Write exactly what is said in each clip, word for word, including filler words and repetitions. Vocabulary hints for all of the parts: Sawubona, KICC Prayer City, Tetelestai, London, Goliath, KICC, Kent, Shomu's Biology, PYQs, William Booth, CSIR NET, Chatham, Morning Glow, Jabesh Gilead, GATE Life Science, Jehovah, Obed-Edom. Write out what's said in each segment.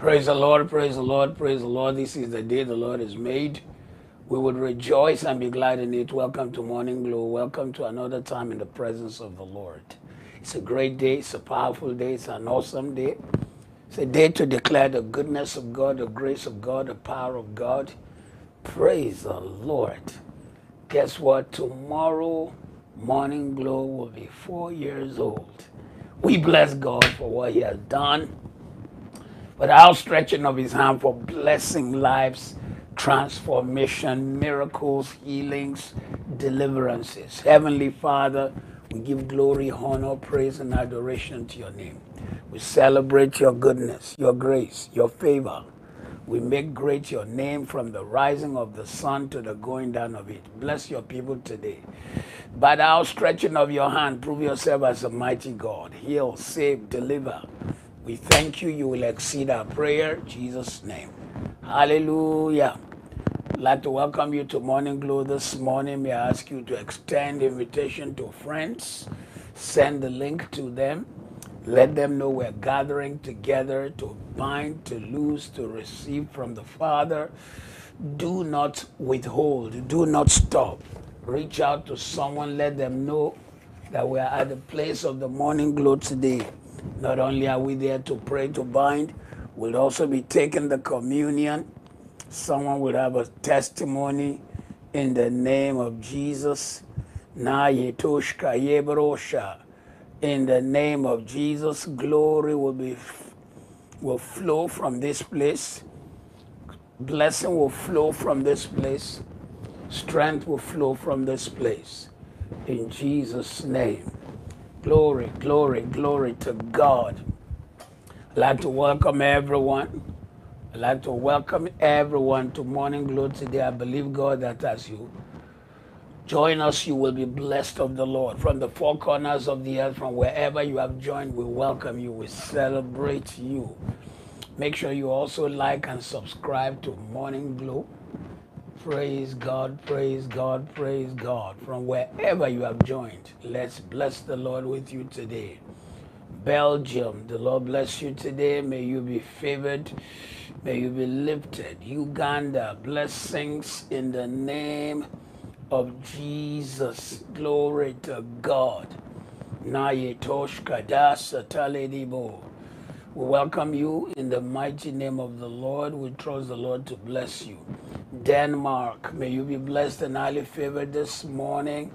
Praise the Lord, praise the Lord, praise the Lord. This is the day the Lord has made. We would rejoice and be glad in it. Welcome to Morning Glow. Welcome to another time in the presence of the Lord. It's a great day. It's a powerful day. It's an awesome day. It's a day to declare the goodness of God, the grace of God, the power of God. Praise the Lord. Guess what? Tomorrow, Morning Glow will be four years old. We bless God for what He has done. But the outstretching of His hand for blessing lives, transformation, miracles, healings, deliverances. Heavenly Father, we give glory, honor, praise, and adoration to your name. We celebrate your goodness, your grace, your favor. We make great your name from the rising of the sun to the going down of it. Bless your people today. By the outstretching of your hand, prove yourself as a mighty God. Heal, save, deliver. We thank you. You will exceed our prayer. In Jesus' name. Hallelujah. I'd like to welcome you to Morning Glow this morning. May I ask you to extend the invitation to friends. Send the link to them. Let them know we're gathering together to bind, to loose, to receive from the Father. Do not withhold. Do not stop. Reach out to someone. Let them know that we are at the place of the Morning Glow today. Not only are we there to pray, to bind, we'll also be taking the communion. Someone will have a testimony in the name of Jesus. In the name of Jesus, glory will be will flow from this place. Blessing will flow from this place. Strength will flow from this place. In Jesus' name. Glory, glory, glory to God. I'd like to welcome everyone. I'd like to welcome everyone to Morning Glow today. I believe, God, that as you join us, you will be blessed of the Lord. From the four corners of the earth, from wherever you have joined, we welcome you. We celebrate you. Make sure you also like and subscribe to Morning Glow. Praise God, praise God, praise God. From wherever you have joined, let's bless the Lord with you today. Belgium, the Lord bless you today. May you be favored. May you be lifted. Uganda, blessings in the name of Jesus. Glory to God. We welcome you in the mighty name of the Lord. We trust the Lord to bless you. Denmark, may you be blessed and highly favored this morning.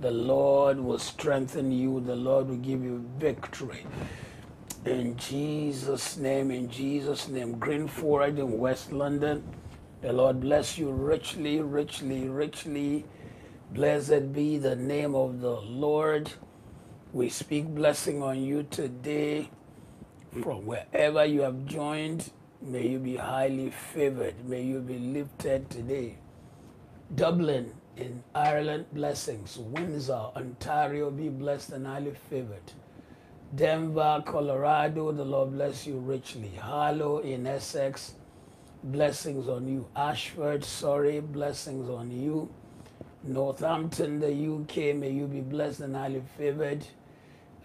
The Lord will strengthen you. The Lord will give you victory. In Jesus' name, in Jesus' name. Greenford in West London, the Lord bless you richly, richly, richly. Blessed be the name of the Lord. We speak blessing on you today. From wherever you have joined, may you be highly favored. May you be lifted today. Dublin in Ireland, blessings. Windsor, Ontario, be blessed and highly favored. Denver, Colorado, the Lord bless you richly. Harlow in Essex, blessings on you. Ashford, Surrey, blessings on you. Northampton, the U K, may you be blessed and highly favored.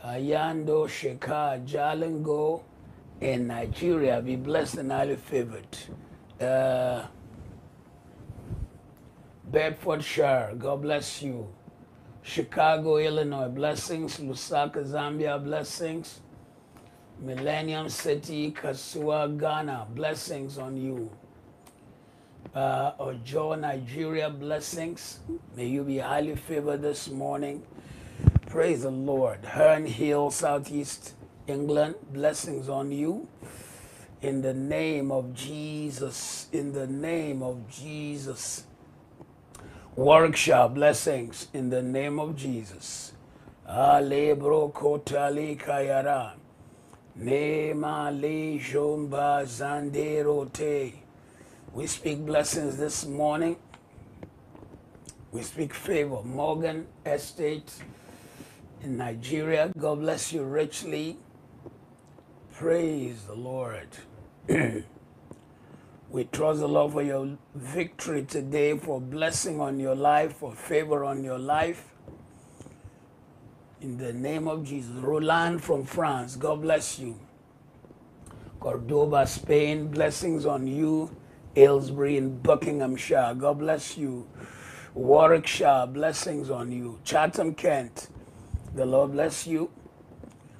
Ayando, Sheka, Jalingo, in Nigeria, be blessed and highly favored. Uh, Bedfordshire, God bless you. Chicago, Illinois, blessings. Lusaka, Zambia, blessings. Millennium City, Kasua, Ghana, blessings on you. Uh, Ojo, Nigeria, blessings. May you be highly favored this morning. Praise the Lord. Herne Hill, Southeast England, blessings on you. In the name of Jesus, in the name of Jesus. Warwickshire, blessings in the name of Jesus. Alebro Kotali Kayara. Nema Le Jomba Zanderote. We speak blessings this morning. We speak favor. Morgan Estate in Nigeria, God bless you richly. Praise the Lord. We trust the Lord for your victory today, for blessing on your life, for favor on your life. In the name of Jesus. Roland from France, God bless you. Cordoba, Spain, blessings on you. Aylesbury in Buckinghamshire, God bless you. Warwickshire, blessings on you. Chatham, Kent, the Lord bless you.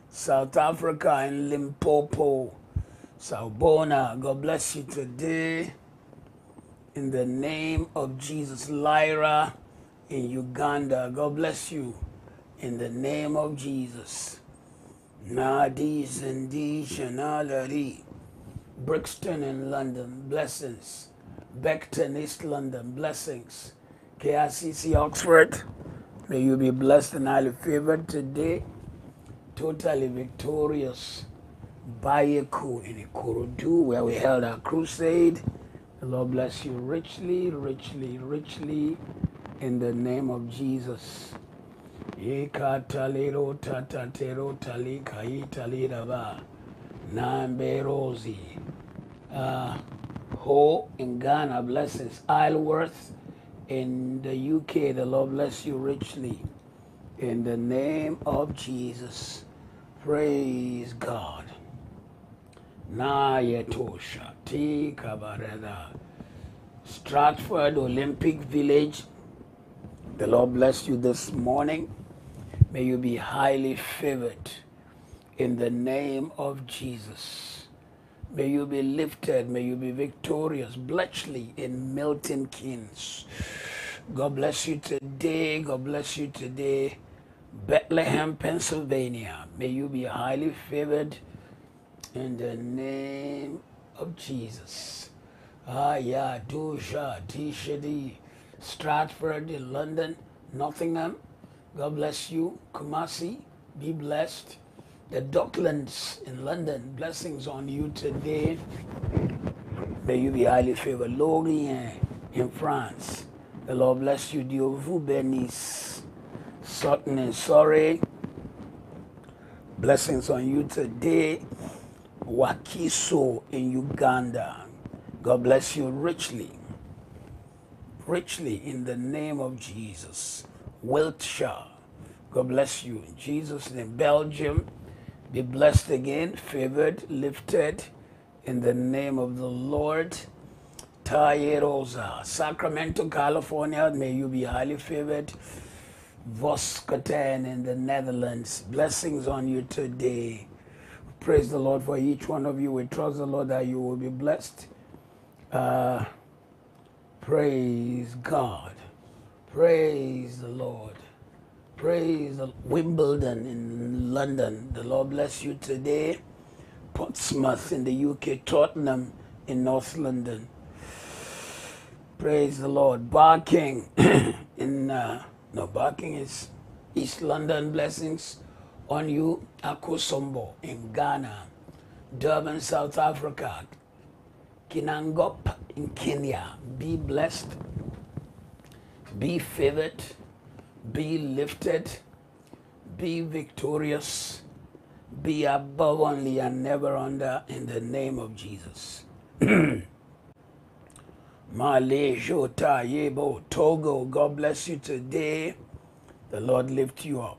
South Africa in Limpopo, Sawubona, God bless you today. In the name of Jesus. Lyra in Uganda, God bless you. In the name of Jesus. Nadi Zindi Shanalari. Brixton in London, blessings. Beckton, East London, blessings. K I C C, Oxford, may you be blessed and highly favored today. Totally victorious. Bayeku in Ikorodu, where we held our crusade. The Lord bless you richly, richly, richly, in the name of Jesus. Ekatalero tatatero talikaitaliraba. Namberosi. Uh, Ho in Ghana, blessings. Isleworth in the U K, the Lord bless you richly. In the name of Jesus. Praise God. Nayetosha T Kabareda. Stratford Olympic Village. The Lord bless you this morning. May you be highly favored. In the name of Jesus. May you be lifted. May you be victorious. Bletchley in Milton Keynes. God bless you today. God bless you today. Bethlehem, Pennsylvania. May you be highly favored. In the name of Jesus. Aya, Dusha, Tishadi, Stratford in London, Nottingham. God bless you. Kumasi, be blessed. The Docklands in London, blessings on you today. May you be highly favored. Lorient in France. The Lord bless you. Diovu Bernice, Sutton in Surrey. Blessings on you today. Wakiso in Uganda. God bless you richly. Richly in the name of Jesus. Wiltshire. God bless you in Jesus' name. Belgium. Be blessed again, favored, lifted in the name of the Lord. Tayerosa. Sacramento, California. May you be highly favored. Voskaten in the Netherlands. Blessings on you today. Praise the Lord for each one of you. We trust the Lord that you will be blessed. Uh, praise God. Praise the Lord. Praise the Wimbledon in London. The Lord bless you today. Portsmouth in the U K. Tottenham in North London. Praise the Lord. Barking in uh, no Barking is East London. Blessings on you. Akosombo in Ghana, Durban, South Africa, Kinangop in Kenya. Be blessed, be favored, be lifted, be victorious, be above only and never under in the name of Jesus. Malaysia, Tayebo, Togo, God bless you today. The Lord lift you up.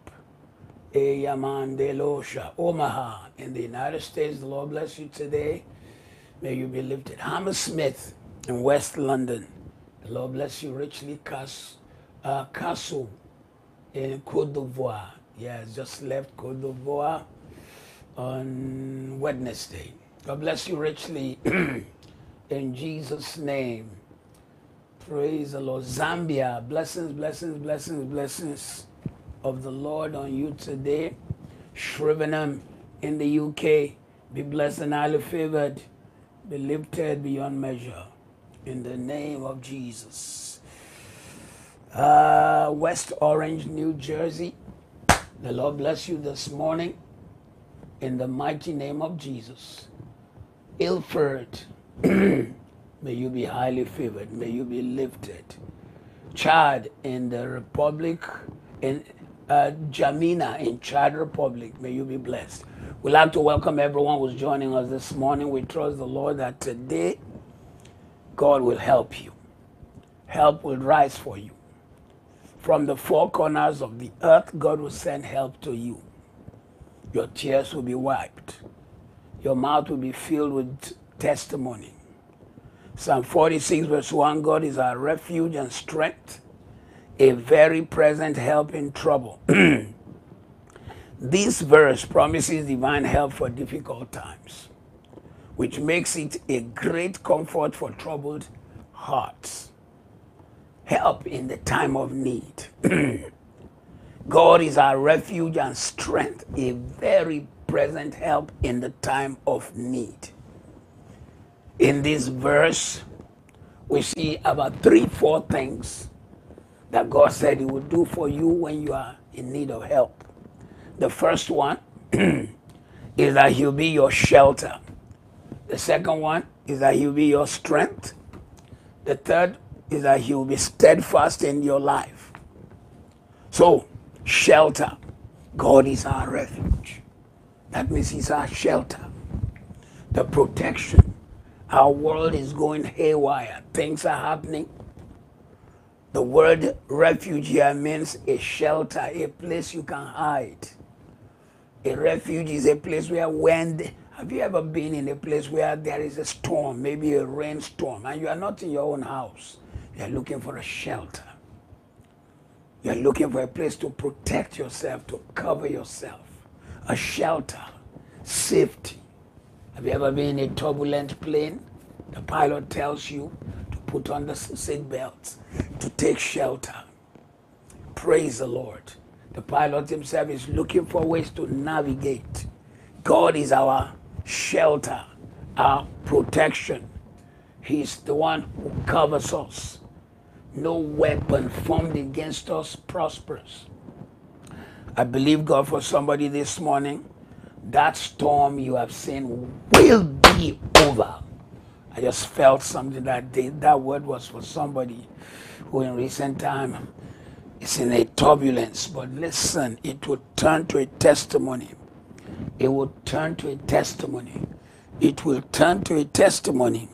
Ayamandelosha, Omaha in the United States. The Lord bless you today. May you be lifted. Hammersmith in West London. The Lord bless you richly. Cas uh, Casso in Côte d'Ivoire. Yes, just left Côte d'Ivoire on Wednesday. God bless you richly in Jesus' name. Praise the Lord. Zambia. Blessings, blessings, blessings, blessings of the Lord on you today. Shrivenham in the U K, be blessed and highly favored, be lifted beyond measure in the name of Jesus. Uh, West Orange, New Jersey, the Lord bless you this morning in the mighty name of Jesus. Ilford, may you be highly favored, may you be lifted. Chad in the Republic, in Uh, Jamina in Chad Republic, may you be blessed. We'd like to welcome everyone who's joining us this morning. We trust the Lord that today God will help you. Help will rise for you. From the four corners of the earth, God will send help to you. Your tears will be wiped. your mouth will be filled with testimony. Psalm forty-six verse one, God is our refuge and strength, a very present help in trouble. This verse promises divine help for difficult times, which makes it a great comfort for troubled hearts. Help in the time of need. God is our refuge and strength, a very present help in the time of need. In this verse, we see about three, four things that God said He will do for you when you are in need of help. The first one is that He'll be your shelter. The second one is that He'll be your strength. The third is that He'll be steadfast in your life. So, shelter. God is our refuge. That means He's our shelter. The protection. Our world is going haywire. Things are happening. The word refuge here means a shelter, a place you can hide. A refuge is a place where when... Have you ever been in a place where there is a storm, maybe a rainstorm, and you are not in your own house? You are looking for a shelter. You are looking for a place to protect yourself, to cover yourself. A shelter, safety. Have you ever been in a turbulent plane? The pilot tells you to put on the seat belts, to take shelter. Praise the Lord. The pilot himself is looking for ways to navigate. God is our shelter, our protection. He's the one who covers us. No weapon formed against us prospers. I believe God for somebody this morning. That storm you have seen will be over. I just felt something that day. That word was for somebody who in recent time is in a turbulence. But listen, it will turn to a testimony. It will turn to a testimony. It will turn to a testimony.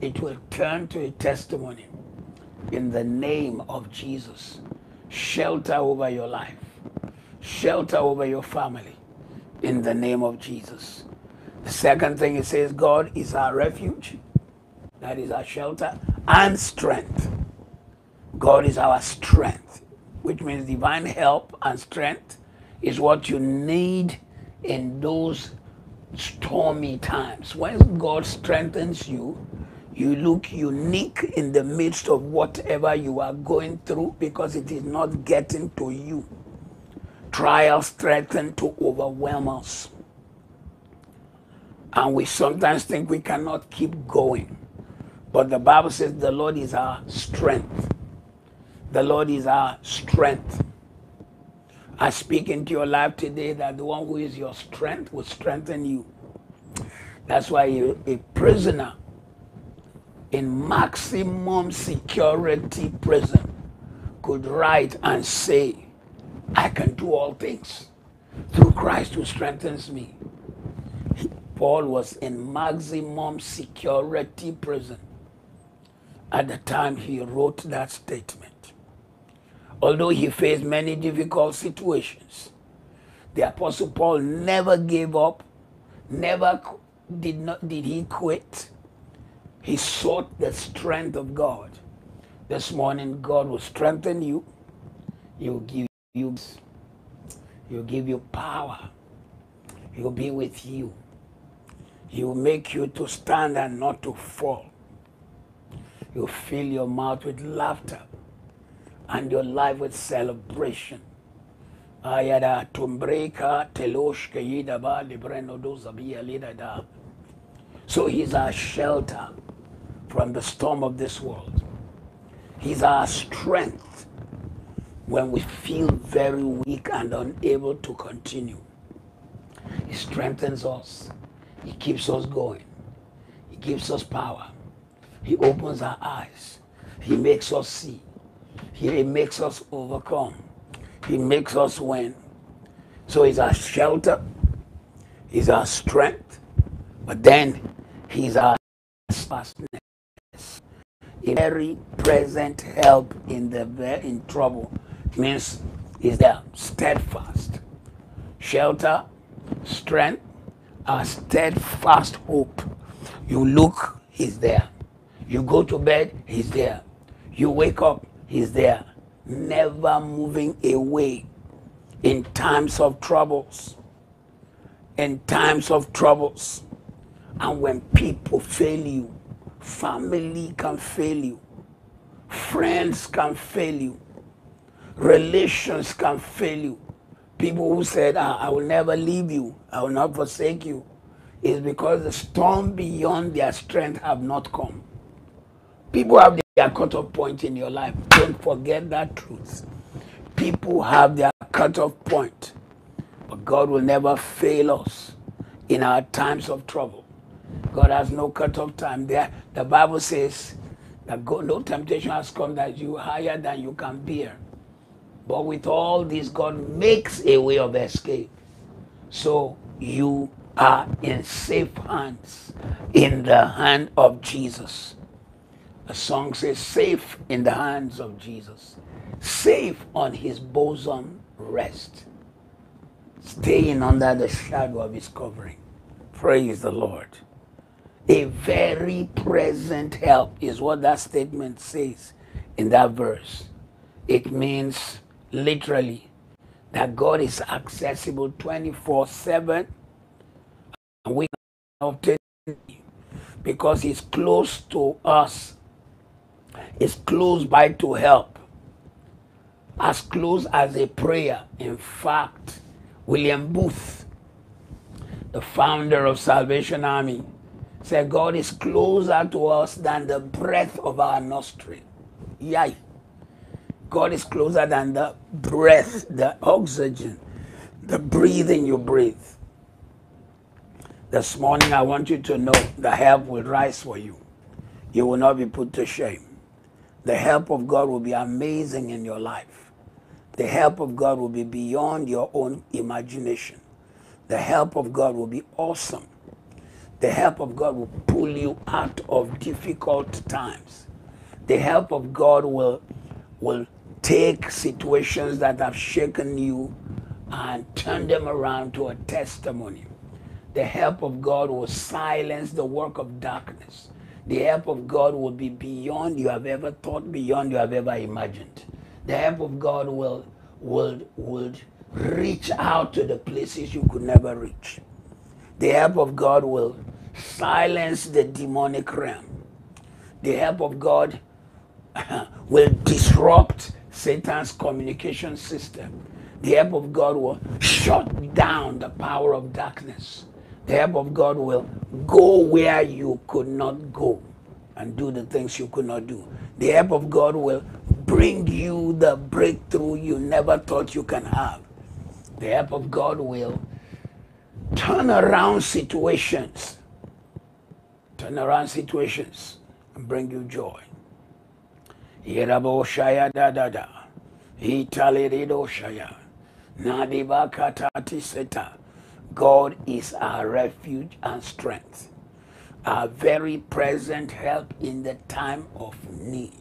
It will turn to a testimony. In the name of Jesus, shelter over your life. Shelter over your family. In the name of Jesus. The second thing it says, God is our refuge. That is our shelter and strength. God is our strength, which means divine help and strength is what you need in those stormy times. When God strengthens you, you look unique in the midst of whatever you are going through because it is not getting to you. Trials threaten to overwhelm us. And we sometimes think we cannot keep going. But the Bible says the Lord is our strength. The Lord is our strength. I speak into your life today that the one who is your strength will strengthen you. That's why you're a prisoner in maximum security prison could write and say, I can do all things through Christ who strengthens me. Paul was in maximum security prison at the time he wrote that statement. Although he faced many difficult situations, the Apostle Paul never gave up, never did, not, did he quit. He sought the strength of God. This morning, God will strengthen you. He will give you, He'll give you power. He'll be with you. He'll make you to stand and not to fall. You'll fill your mouth with laughter and your life with celebration. So He's our shelter from the storm of this world. He's our strength when we feel very weak and unable to continue. He strengthens us. He keeps us going. He gives us power. He opens our eyes. He makes us see. He makes us overcome. He makes us win. So He's our shelter. He's our strength. But then He's our steadfastness. A very present help in the in trouble. Means is there steadfast. Shelter, strength, a steadfast hope. You look, he's there. You go to bed, he's there. You wake up, he's there. Never moving away in times of troubles. In times of troubles. And when people fail you, family can fail you, friends can fail you, relations can fail you. People who said, ah, I will never leave you, I will not forsake you, is because the storm beyond their strength have not come. People have their cut-off point in your life. Don't forget that truth. People have their cut-off point. But God will never fail us in our times of trouble. God has no cut-off time there. The Bible says that God, no temptation has come that you higher than you can bear. But with all this, God makes a way of escape. So you are in safe hands, in the hand of Jesus. The song says, safe in the hands of Jesus. Safe on his bosom rest. Staying under the shadow of his covering. Praise the Lord. A very present help is what that statement says in that verse. It means literally that God is accessible twenty-four seven, and we can obtain him because he's close to us. He's close by to help, as close as a prayer. In fact, William Booth, the founder of Salvation Army, said God is closer to us than the breath of our nostril. Yay. God is closer than the breath, the oxygen, the breathing you breathe. This morning, I want you to know the help will rise for you. You will not be put to shame. The help of God will be amazing in your life. The help of God will be beyond your own imagination. The help of God will be awesome. The help of God will pull you out of difficult times. The help of God will will take situations that have shaken you and turn them around to a testimony. The help of God will silence the work of darkness. The help of God will be beyond you have ever thought, beyond you have ever imagined. The help of God will, will, will reach out to the places you could never reach. The help of God will silence the demonic realm. The help of God will disrupt Satan's communication system. The help of God will shut down the power of darkness. The help of God will go where you could not go and do the things you could not do. The help of God will bring you the breakthrough you never thought you can have. The help of God will turn around situations, turn around situations and bring you joy. Yerabo shaya da da da, italerido shaya, nadiba katati seta. God is our refuge and strength, our very present help in the time of need.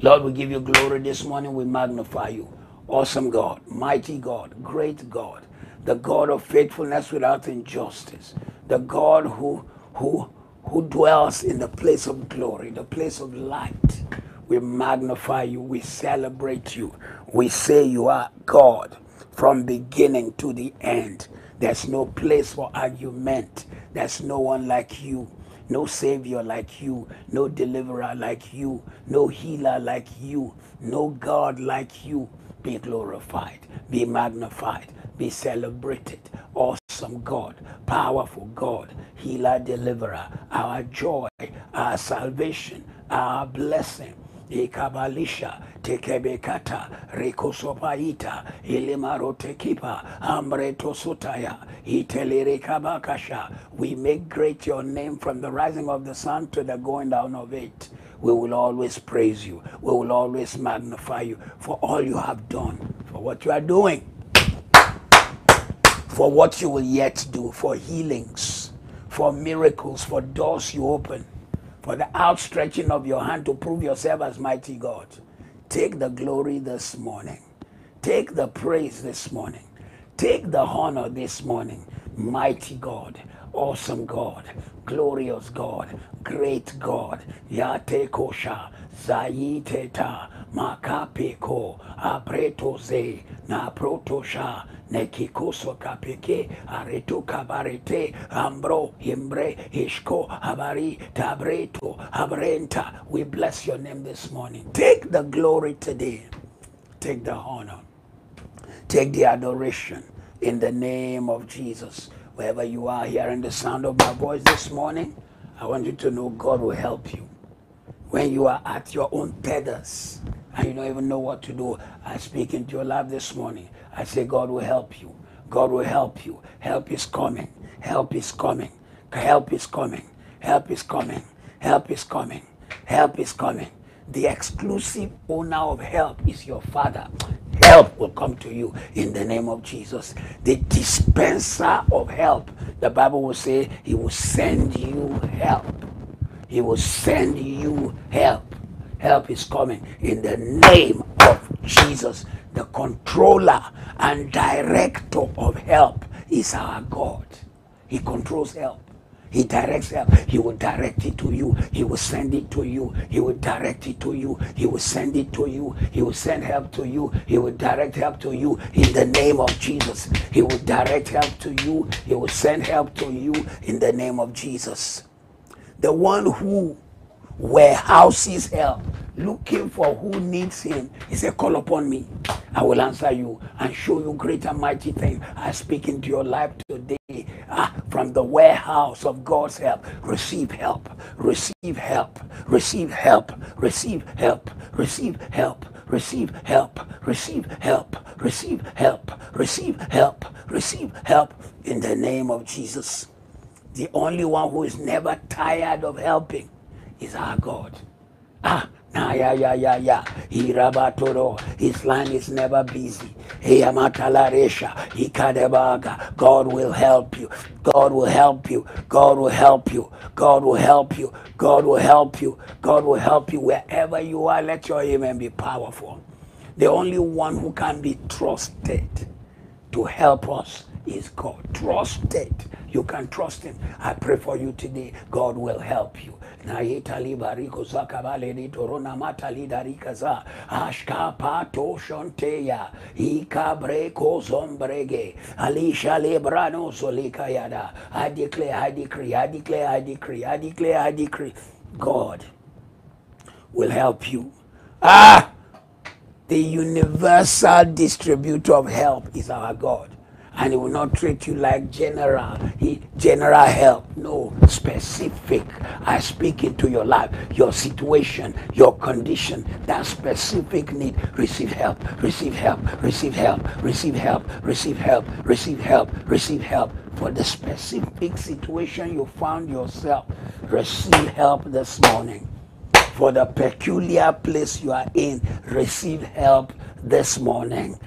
Lord, we give you glory this morning. We magnify you. Awesome God, mighty God, great God, the God of faithfulness without injustice, the God who, who, who dwells in the place of glory, the place of light. We magnify you, we celebrate you. We say you are God from beginning to the end. There's no place for argument. There's no one like you, no savior like you, no deliverer like you, no healer like you, no God like you. Be glorified, be magnified, be celebrated. Awesome God, powerful God, healer, deliverer, our joy, our salvation, our blessing. Ikabalisha, tekebekata, rekosopaita, ilimarotekipa, ambretosutaya, itelerikabakasha. We make great your name from the rising of the sun to the going down of it. We will always praise you. We will always magnify you for all you have done, for what you are doing, for what you will yet do, for healings, for miracles, for doors you open, for the outstretching of your hand to prove yourself as mighty God. Take the glory this morning. Take the praise this morning. Take the honor this morning. Mighty God, awesome God, glorious God, great God, Yatekosha, Zayiteta, Makapeko, Apretose, Naprotosha, Nekikoso Kapeke, Aretu Kabarete, Ambro, Himbre, Hishko, Habari, Tabreto, Abrenta. We bless your name this morning. Take the glory today. Take the honor. Take the adoration in the name of Jesus. Wherever you are hearing the sound of my voice this morning, I want you to know God will help you. When you are at your own tethers and you don't even know what to do, I speak into your life this morning. I say God will help you. God will help you. Help is coming. Help is coming. Help is coming. Help is coming. Help is coming. Help is coming. The exclusive owner of help is your Father. Help will come to you in the name of Jesus. The dispenser of help, the Bible will say, he will send you help. He will send you help. Help is coming in the name of Jesus. The controller and director of help is our God. He controls help. He directs help. He will direct it to you. He will send it to you. He will direct it to you. He will send it to you. He will send help to you. He will direct help to you in the name of Jesus. He will direct help to you. He will send help to you in the name of Jesus. The one who warehouses help, looking for who needs him, he said, call upon me. I will answer you and show you great and mighty things. I speak into your life today. Ah, from the warehouse of God's help, receive help, receive help, receive help, receive help, receive help, receive help, receive help, receive help, receive help, receive help in the name of Jesus. The only one who is never tired of helping is our God. Ah, nah, yeah, yeah, yeah, yeah. Hirabatoro. His line is never busy. Heyamatallaresha. Hikadebaga. God will help you. God will help you. God will help you. God will help you. God will help you. God will help you wherever you are. Let your amen be powerful. The only one who can be trusted to help us is God. Trusted. You can trust him. I pray for you today. God will help you. I declare, I decree, I declare, I decree, I declare, I decree. God will help you. Ah! The universal distributor of help is our God. And he will not treat you like general, he, general help. No, specific. I speak into your life, your situation, your condition, that specific need. Receive help, receive help, receive help, receive help, receive help, receive help, receive help. For the specific situation you found yourself, receive help this morning. For the peculiar place you are in, receive help this morning.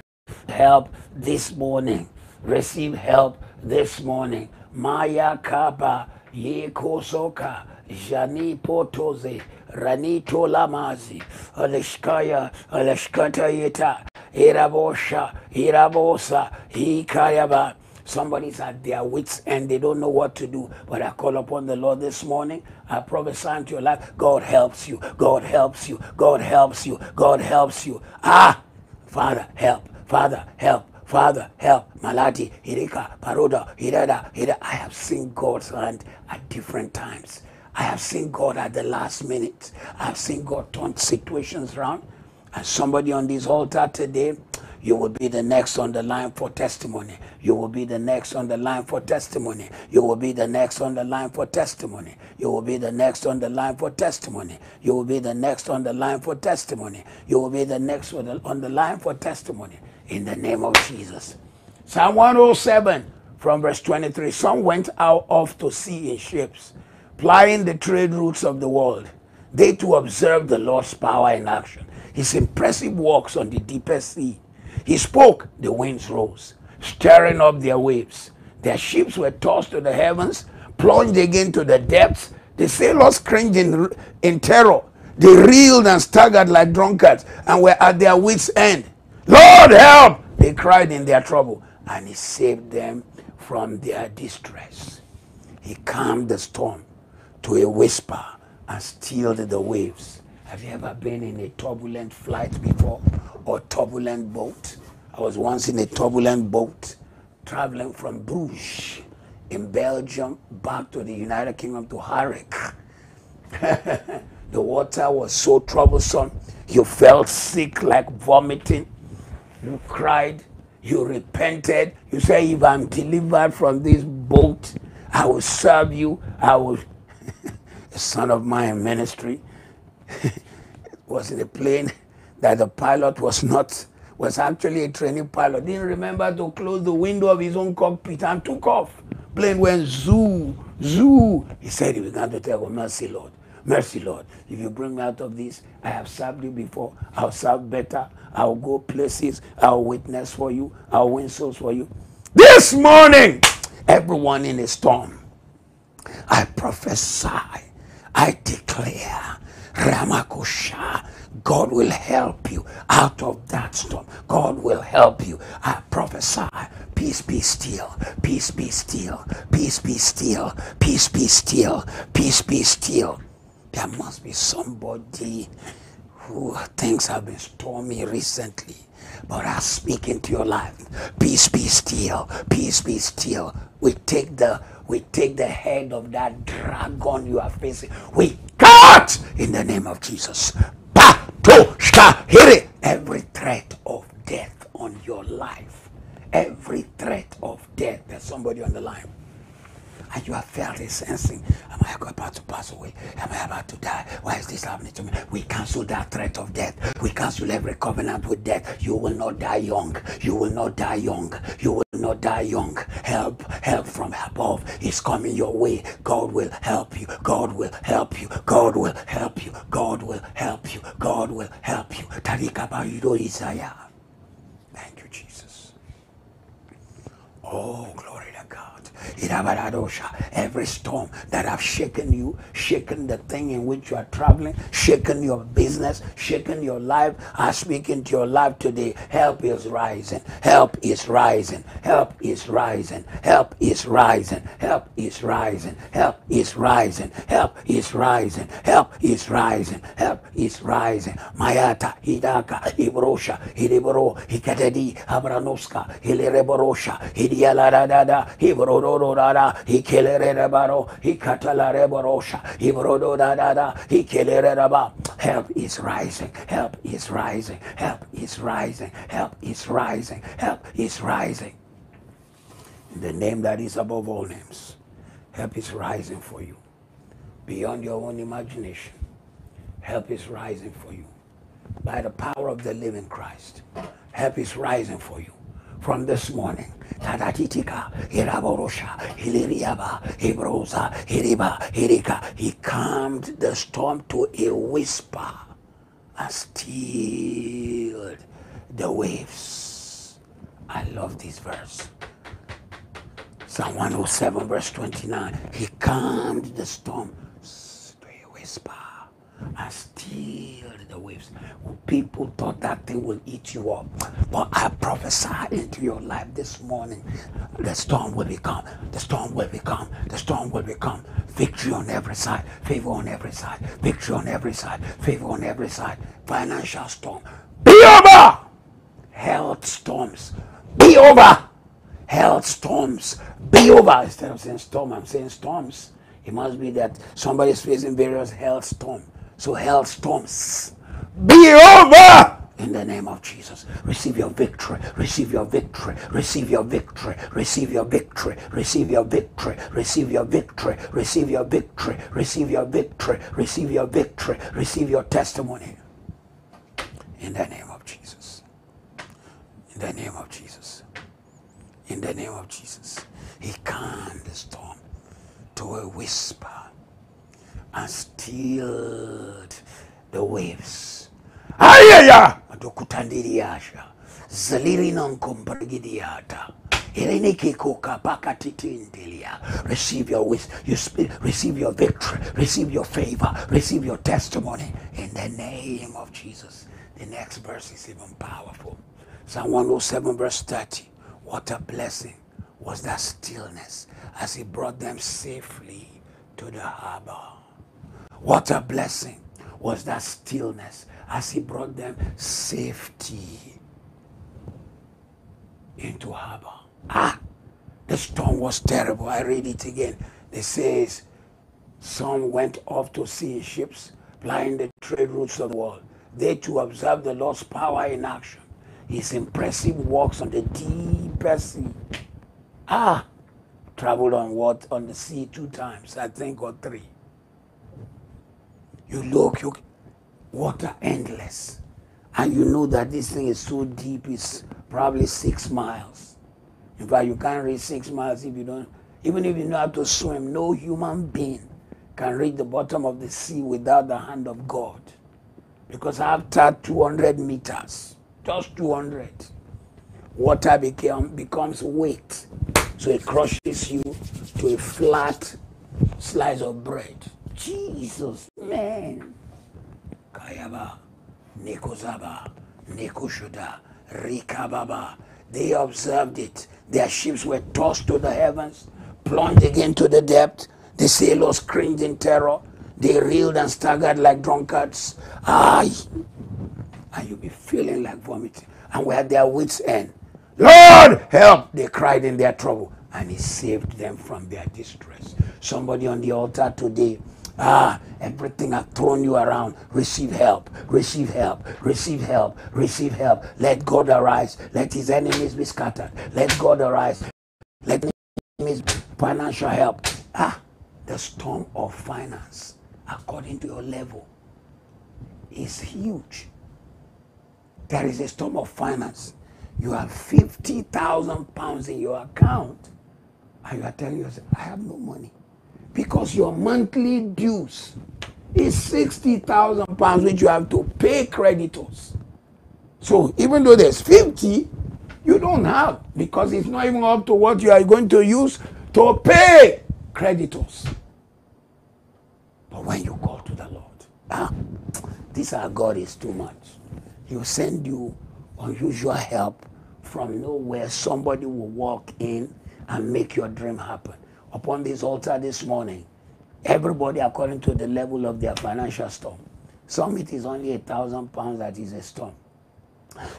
Help this morning. Receive help this morning. Maya Kaba, Yekosoka, Jani Potoze, Ranito Lamazi, Aleshkaya, Aleshkatayeta, Irabosha, Irabosa, Hikayaba. Somebody's at their wits and they don't know what to do. But I call upon the Lord this morning. I prophesy into your life, God helps you. God helps you. God helps you. God helps you. Ah, Father, help. Father, help. Father, help, Malati, Hirika, Paroda, Hirada, Hirada. I have seen God's hand at different times. I have seen God at the last minute. I have seen God turn situations around. And somebody on this altar today, you will be the next on the line for testimony. You will be the next on the line for testimony. You will be the next on the line for testimony. You will be the next on the line for testimony. You will be the next on the line for testimony. You will be the next on the, on the line for testimony. In the name of Jesus. Psalm one oh seven from verse twenty-three. Some went out off to sea in ships, plying the trade routes of the world. They too observed the Lord's power in action, his impressive works on the deepest sea. He spoke, the winds rose, stirring up their waves. Their ships were tossed to the heavens, plunged again to the depths. The sailors cringed in, in terror. They reeled and staggered like drunkards and were at their wits' end. Lord, help! They cried in their trouble, and he saved them from their distress. He calmed the storm to a whisper and stilled the waves. Have you ever been in a turbulent flight before or turbulent boat? I was once in a turbulent boat traveling from Bruges in Belgium back to the United Kingdom to Harwich. The water was so troublesome. You felt sick, like vomiting. You cried. You repented. You said, if I'm delivered from this boat, I will serve you. I will. A son of mine in ministry was in a plane that the pilot was not, was actually a trainee pilot. Didn't remember to close the window of his own cockpit and took off. Plane went zoo, zoo. He said, he began to tell God, mercy, Lord. Mercy, Lord. If you bring me out of this, I have served you before. I'll serve better. I'll go places. I'll witness for you. I'll win souls for you. This morning, everyone in a storm, I prophesy, I declare, Ramakosha, God will help you out of that storm. God will help you. I prophesy, peace be still, peace be still, peace be still, peace be still, peace be still. There must be somebody who things have been stormy recently, but I speak into your life. Peace be still, peace be still. We take the we take the head of that dragon you are facing. We cut in the name of Jesus. Every threat of death on your life. Every threat of death. There's somebody on the line. And you have felt it, sensing, am I about to pass away? Am I about to die? Why is this happening to me? We cancel that threat of death. We cancel every covenant with death. You will not die young. You will not die young. You will not die young. Help, help from above is coming your way. God will help you. God will help you. God will help you. God will help you. God will help you. Thank you, Jesus. Oh, glory to God. Every storm that have shaken you, shaken the thing in which you are traveling, shaken your business, shaken your life, I speak into your life today. Help is rising. Help is rising. Help is rising. Help is rising. Help is rising. Help is rising. Help is rising. Help is rising. Help is rising. Mayata, Hidaka, Ibrosha, Hidiboro, Hikatedi, Abranoska, Hilereborosha, Hidialadada, Hibroro. He kelerebaro, he catalareborosha, he brododada, he kelereba. Help is rising, help is rising, help is rising, help is rising, help is rising. In the name that is above all names, help is rising for you. Beyond your own imagination, help is rising for you. By the power of the living Christ, help is rising for you. From this morning, Tadatika, Hiraborosha, Hiliriaba, Hebrosa, Hiriba, Hirika, he calmed the storm to a whisper and stilled the waves. I love this verse. Psalm one oh seven, verse twenty-nine. He calmed the storm to a whisper and stilled the waves. People thought that thing will eat you up. But I prophesy into your life this morning, the storm will be calm. The storm will be calm. The storm will be calm. Victory on every side. Favor on every side. Victory on every side. Favor on every side. Financial storm, be over. Health storms, be over. Health storms, be over. Instead of saying storm, I'm saying storms. It must be that somebody is facing various health storms. So health storms, be over in the name of Jesus. Receive your victory. Receive your victory. Receive your victory. Receive your victory. Receive your victory. Receive your victory. Receive your victory. Receive your victory. Receive your victory. Receive your testimony in the name of Jesus. In the name of Jesus. In the name of Jesus. He calmed the storm to a whisper and stilled the waves. Ayaya! Adokutandiriasha. Zelirinon combrigidiata. Receive your wish, you speak, receive your victory, receive your favor, receive your testimony in the name of Jesus. The next verse is even powerful. Psalm one oh seven, verse thirty. What a blessing! was that stillness as he brought them safely to the harbor. What a blessing was that stillness as he brought them safety into harbor. Ah, the storm was terrible. I read it again. It says, some went off to sea ships, plying the trade routes of the world. They too observed the Lord's power in action, his impressive works on the deepest sea. Ah, traveled on what? On the sea two times, I think, or three. You look, you, water endless. And you know that this thing is so deep, it's probably six miles. In fact, you can't reach six miles if you don't, even if you know how to swim. No human being can reach the bottom of the sea without the hand of God. Because after two hundred meters, just two hundred, water became, becomes weight. So it crushes you to a flat slice of bread. Jesus, man. Kayaba, Nikozaba, Nikushuda, Rikababa. They observed it. Their ships were tossed to the heavens, plunged again to the depth. The sailors cringed in terror. They reeled and staggered like drunkards. Aye. And you'll be feeling like vomiting. And were at their wits' end. Lord, help! They cried in their trouble. And he saved them from their distress. Somebody on the altar today, ah, everything I've thrown you around, receive help, receive help, receive help, receive help. Let God arise. Let his enemies be scattered. Let God arise. Let his enemies be financial help. Ah, the storm of finance, according to your level, is huge. There is a storm of finance. You have fifty thousand pounds in your account, and you are telling yourself, I have no money. Because your monthly dues is sixty thousand pounds, which you have to pay creditors. So even though there's fifty, you don't have, because it's not even up to what you are going to use to pay creditors. But when you call to the Lord, ah, this our God is too much. He'll send you unusual help from nowhere. Somebody will walk in and make your dream happen. Upon this altar this morning, everybody according to the level of their financial storm. Some it is only a thousand pounds that is a storm.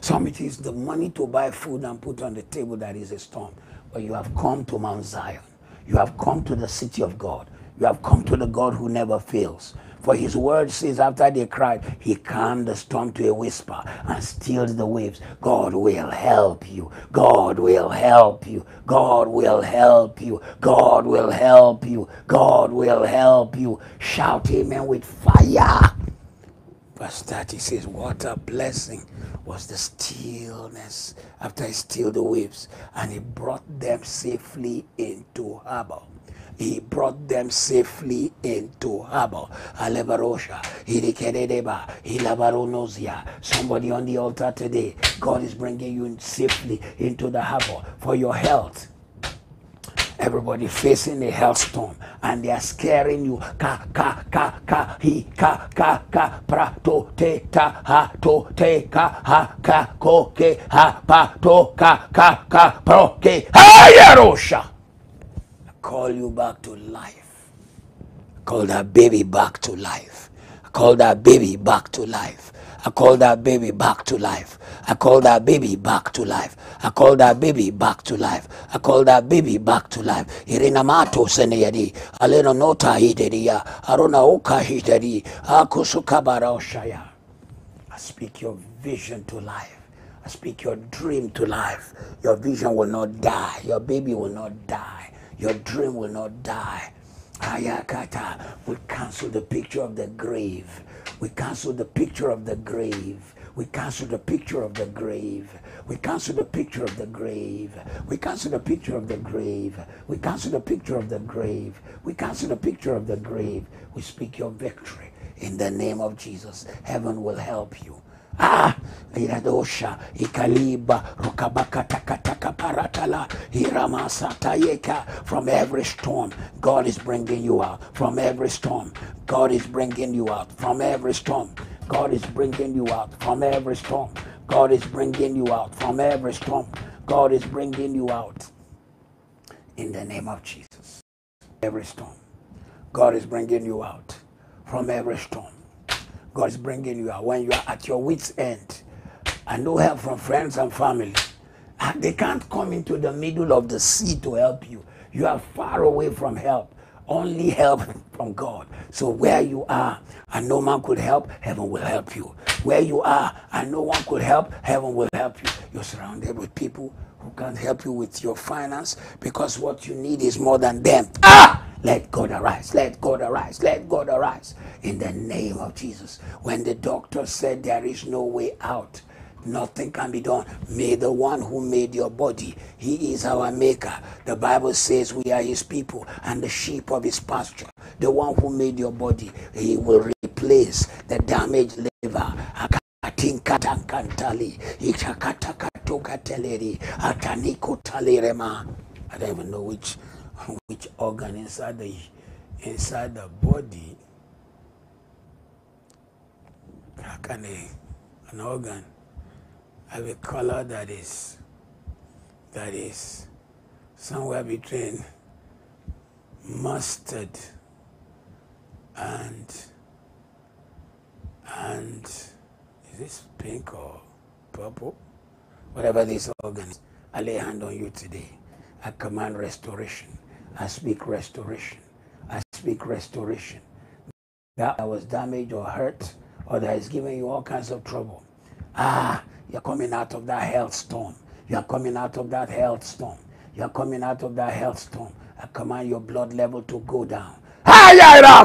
Some it is the money to buy food and put on the table that is a storm. But you have come to Mount Zion. You have come to the city of God. You have come to the God who never fails. For his word says, after they cried, he calmed the storm to a whisper and stilled the waves. God will help you. God will help you. God will help you. God will help you. God will help you. Shout amen with fire. Verse thirty says, what a blessing was the stillness after he stilled the waves, and he brought them safely into harbor. He brought them safely into harbor. Alebarosha, Hirikedeba, Hilabaronozia. Somebody on the altar today, God is bringing you in safely into the harbor for your health. Everybody facing a hailstorm, and they are scaring you. Ka ka ka ka he ka ka ka pra to te ta ha to te ka ha ka ko ke ha pa to ka ka ka pro ke ha yarosha. Call you back to life. I call that baby back to life. I call that baby back to life. I call that baby back to life. I call that baby back to life. I call that baby back to life. I call that baby back to life. Irina mato seneyadi. Aleno nota hidediya. Arona oka hidedi. Akusukabara oshaya. I speak your vision to life. I speak your dream to life. Your vision will not die. Your baby will not die. Your dream will not die. Ayakata, we cancel the picture of the grave. We cancel the picture of the grave. We cancel the picture of the grave. We cancel the picture of the grave. We cancel the picture of the grave. We cancel the picture of the grave. We cancel the picture of the grave. We speak your victory in the name of Jesus. Heaven will help you. Ah, iradosha, ikaliba, rokabaka takataka paratala, hiramasa tayeka. From every storm, God is bringing you out. From every storm, God is bringing you out. From every storm, God is bringing you out. From every storm, God is bringing you out. From every storm, God is bringing you out. in the name of Jesus. Every storm, God is bringing you out from every storm. God is bringing you out when you are at your wit's end and no help from friends and family. And they can't come into the middle of the sea to help you. You are far away from help. Only help from God. So where you are and no man could help, heaven will help you. Where you are and no one could help, heaven will help you. You're surrounded with people who can't help you with your finance because what you need is more than them. Ah! Let God arise, let God arise, let God arise in the name of Jesus. When the doctor said there is no way out, nothing can be done. May the one who made your body, he is our maker. The Bible says we are his people and the sheep of his pasture. The one who made your body, he will replace the damaged liver. I don't even know which which organ inside the inside the body. How can a, an organ have a color that is that is somewhere between mustard and and is this pink or purple? Whatever this organ is, I lay hand on you today. I command restoration. I speak restoration. I speak restoration. That I was damaged or hurt or that is giving you all kinds of trouble. Ah, you're coming out of that health storm. You're coming out of that health storm. You're coming out of that health storm. I command your blood level to go down. I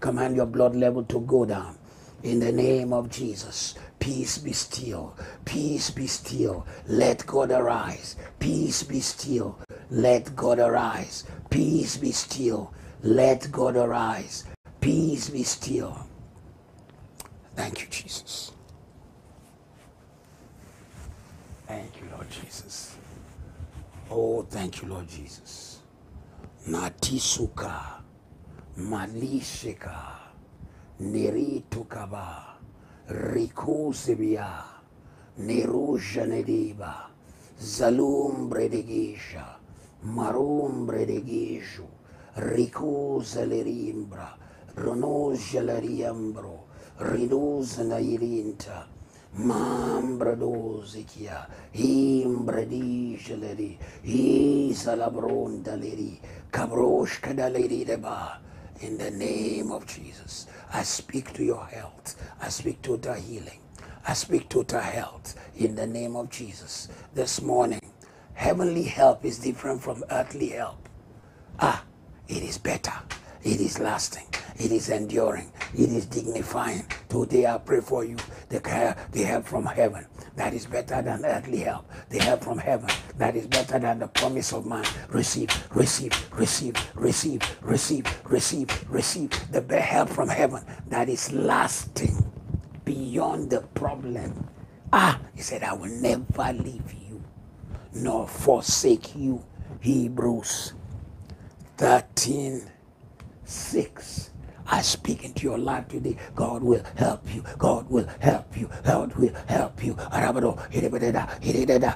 command your blood level to go down. In the name of Jesus. Peace be still. Peace be still. Let God arise. Peace be still. Let God arise. Peace be still. Let God arise. Peace be still. Thank you, Jesus. Thank you, Lord Jesus. Oh, thank you, Lord Jesus. Natisuka, Malishika, Neritukaba, Rikusibia, Nerusha Nediba, Zalum Bredigisha, Marum Bredigishu, Rikusalimbra, Ronojalariambro, Riduzanairinta. Mambradozikia, Imbredigeleri, Isalabron Daleri, Cabrosh Kadaleri Deba. In the name of Jesus, I speak to your health. I speak total healing. I speak total health. In the name of Jesus. This morning, heavenly help is different from earthly help. Ah, it is better. It is lasting. It is enduring. It is dignifying. Today I pray for you. The, the help from heaven that is better than earthly help. The help from heaven that is better than the promise of man. Receive, receive, receive, receive, receive, receive, receive. The help from heaven that is lasting beyond the problem. Ah, he said, I will never leave you nor forsake you. Hebrews thirteen six. I speak into your life today. God will help you. God will help you. God will help you. God will help you. The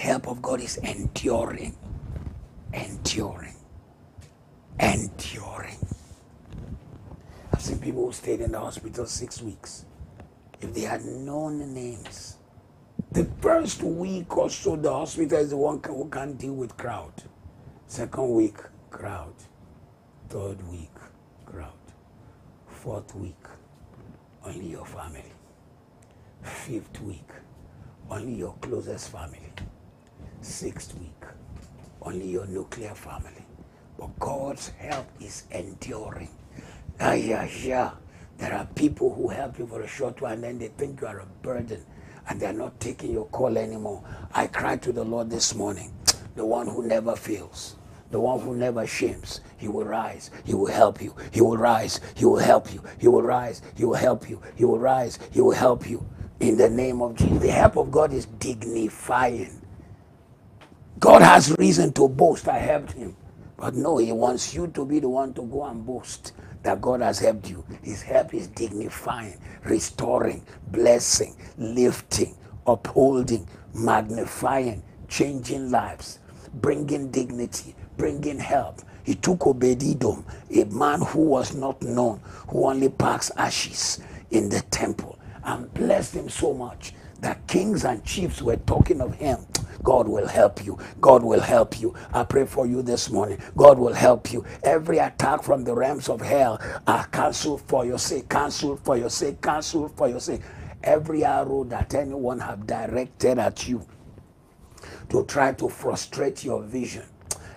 help of God is enduring. Enduring. Enduring. I've seen people who stayed in the hospital six weeks. If they had known the names, the first week or so, the hospital is the one who can't deal with crowd. Second week, crowd. Third week, crowd. Fourth week, only your family. Fifth week, only your closest family. Sixth week, only your nuclear family. But God's help is enduring. Ah, yeah, yeah. There are people who help you for a short while and then they think you are a burden and they're not taking your call anymore. I cried to the Lord this morning, the one who never fails, the one who never shames. He will rise. He will help you. He will rise. He will help you. He will rise. He will help you. He will rise. He will help you. In the name of Jesus. The help of God is dignifying. God has reason to boast. I helped him. But no, he wants you to be the one to go and boast that God has helped you. His help is dignifying, restoring, blessing, lifting, upholding, magnifying, changing lives, bringing dignity, bringing help. He took Obed-Edom, a man who was not known, who only packs ashes in the temple, and blessed him so much that kings and chiefs were talking of him. God will help you. God will help you. I pray for you this morning. God will help you. Every attack from the realms of hell are cancelled for your sake, cancelled for your sake, cancelled for your sake. Every arrow that anyone have directed at you to try to frustrate your vision,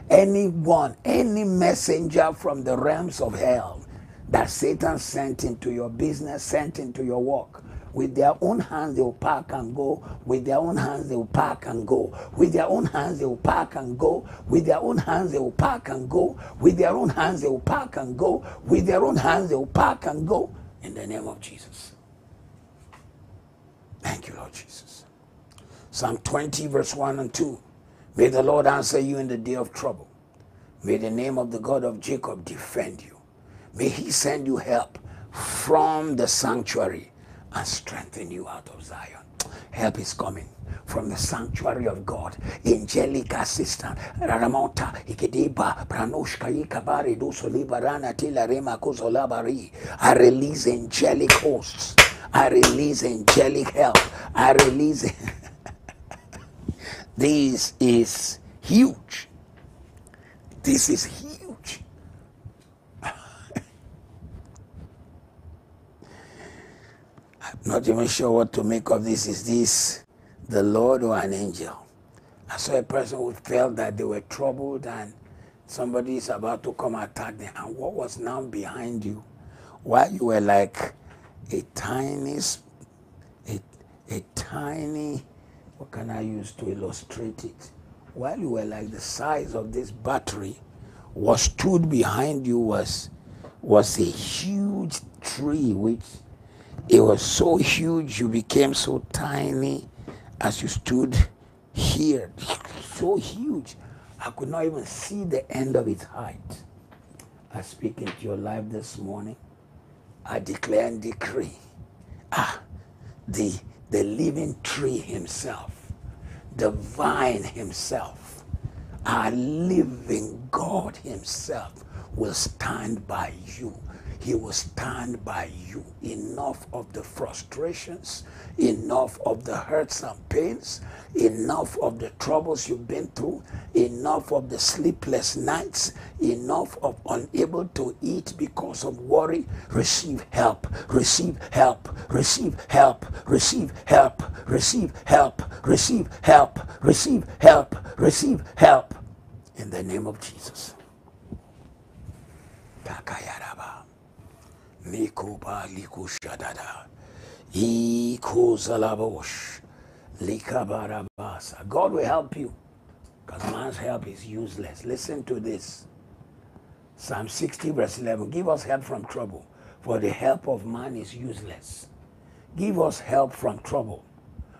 anyone, any messenger from the realms of hell that Satan sent into your business, sent into your work, with their own hands they will pack and go. With their own hands they will pack and go. With their own hands they will pack and go. With their own hands they will pack and go. With their own hands they will pack and go. With their own hands they will pack and go. In the name of Jesus. Thank you, Lord Jesus. Psalm twenty verse one and two. May the Lord answer you in the day of trouble. May the name of the God of Jacob defend you. May he send you help from the sanctuary and strengthen you out of Zion. Help is coming from the sanctuary of God. Angelic assistant. Raramota, Ikedeba, Pranoshka, Ikabari, Dusolibarana, Tilarema, Kusolabari. I release angelic hosts. I release angelic help. I release. This is huge. This is huge. I'm not even sure what to make of this. Is this the Lord or an angel? I saw a person who felt that they were troubled and somebody is about to come attack them. And what was now behind you? While you were like a tiny, a, a tiny, what can I use to illustrate it? While you were like the size of this battery, what stood behind you was, was a huge tree, which it was so huge you became so tiny as you stood here. So huge, I could not even see the end of its height. I speak into your life this morning. I declare and decree. Ah, the The living tree himself, the vine himself, our living God himself will stand by you. He will stand by you. Enough of the frustrations, enough of the hurts and pains, enough of the troubles you've been through, enough of the sleepless nights, enough of unable to eat because of worry. Receive help, receive help, receive help, receive help, receive help, receive help, receive help, receive help. In the name of Jesus. Takayaraba. Mikoba likushadada. Iko zalabosh. Likabarabasa. God will help you, because man's help is useless. Listen to this. Psalm sixty verse eleven. Give us help from trouble, for the help of man is useless. Give us help from trouble,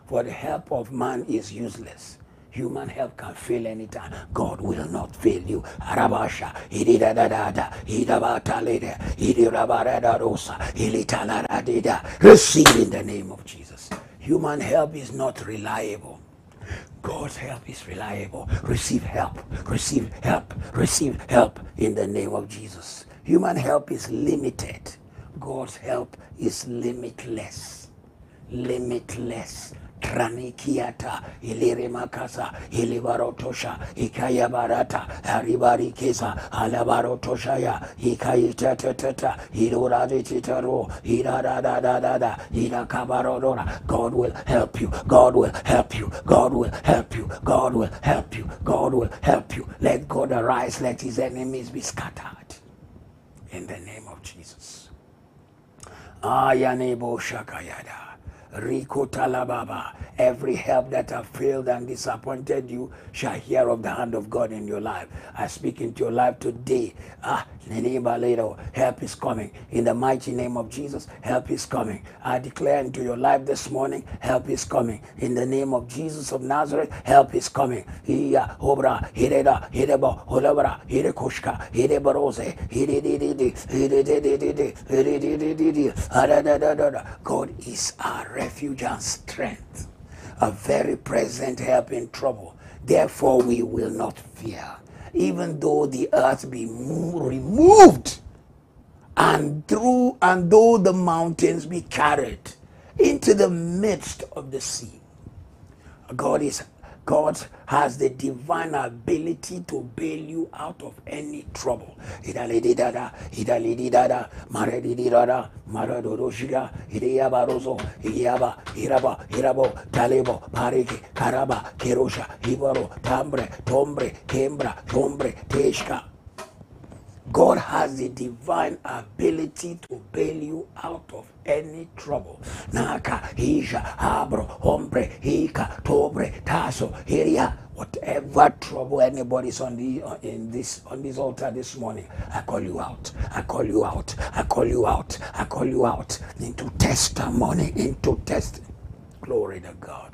for the help of man is useless. Human help can fail anytime. God will not fail you. Arabasha, receive in the name of Jesus. Human help is not reliable. God's help is reliable. Receive help, receive help, receive help in the name of Jesus. Human help is limited. God's help is limitless. Limitless. Tranikiata, Iliremakasa, Ilibarotosha, Ikayabarata, Haribarikesa, Alabarotoshaya, Ikayitatata, Hiroraditaro, Hiradadadada, Hirakabarodora. God will help you. God will help you. God will help you. God will help you. God will help you. Let God arise. Let his enemies be scattered. In the name of Jesus. Ayanebo Shakayada. Rikotalababa. Every help that have failed and disappointed you shall hear of the hand of God in your life. I speak into your life today. Ah, help is coming. In the mighty name of Jesus, help is coming. I declare into your life this morning, help is coming. In the name of Jesus of Nazareth, help is coming. God is our refuge and strength, a very present help in trouble. Therefore we will not fear, even though the earth be removed, and through and though the mountains be carried into the midst of the sea. God is God has the divine ability to bail you out of any trouble. God has the divine ability to bail you out of any trouble. Naka, Isha, Abro, Hombre, Hika, Tobre, Tasso, Hiria. Whatever trouble anybody's on the uh, in this on this altar this morning, I call you out. I call you out. I call you out. I call you out into testimony, into test. Glory to God.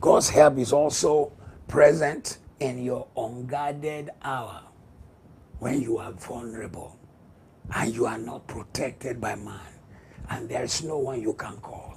God's help is also present in your unguarded hour, when you are vulnerable and you are not protected by man and there is no one you can call.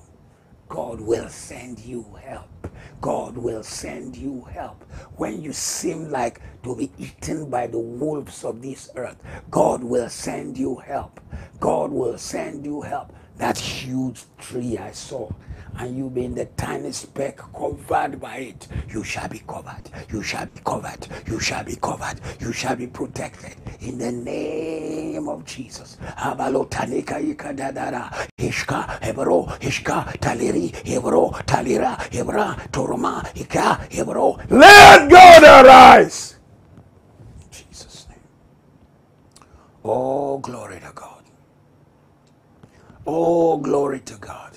God will send you help. God will send you help. When you seem like to be eaten by the wolves of this earth, God will send you help. God will send you help. That huge tree I saw, and you being the tiny speck covered by it, you shall be covered, you shall be covered, you shall be covered, you shall be protected in the name of Jesus. Hishka, Hebro, Hishka, Taliri, Hebro, Talira, Hebra, Toroma, Hika, Hebro. Let God arise. In Jesus' name. Oh, glory to God. Oh, glory to God.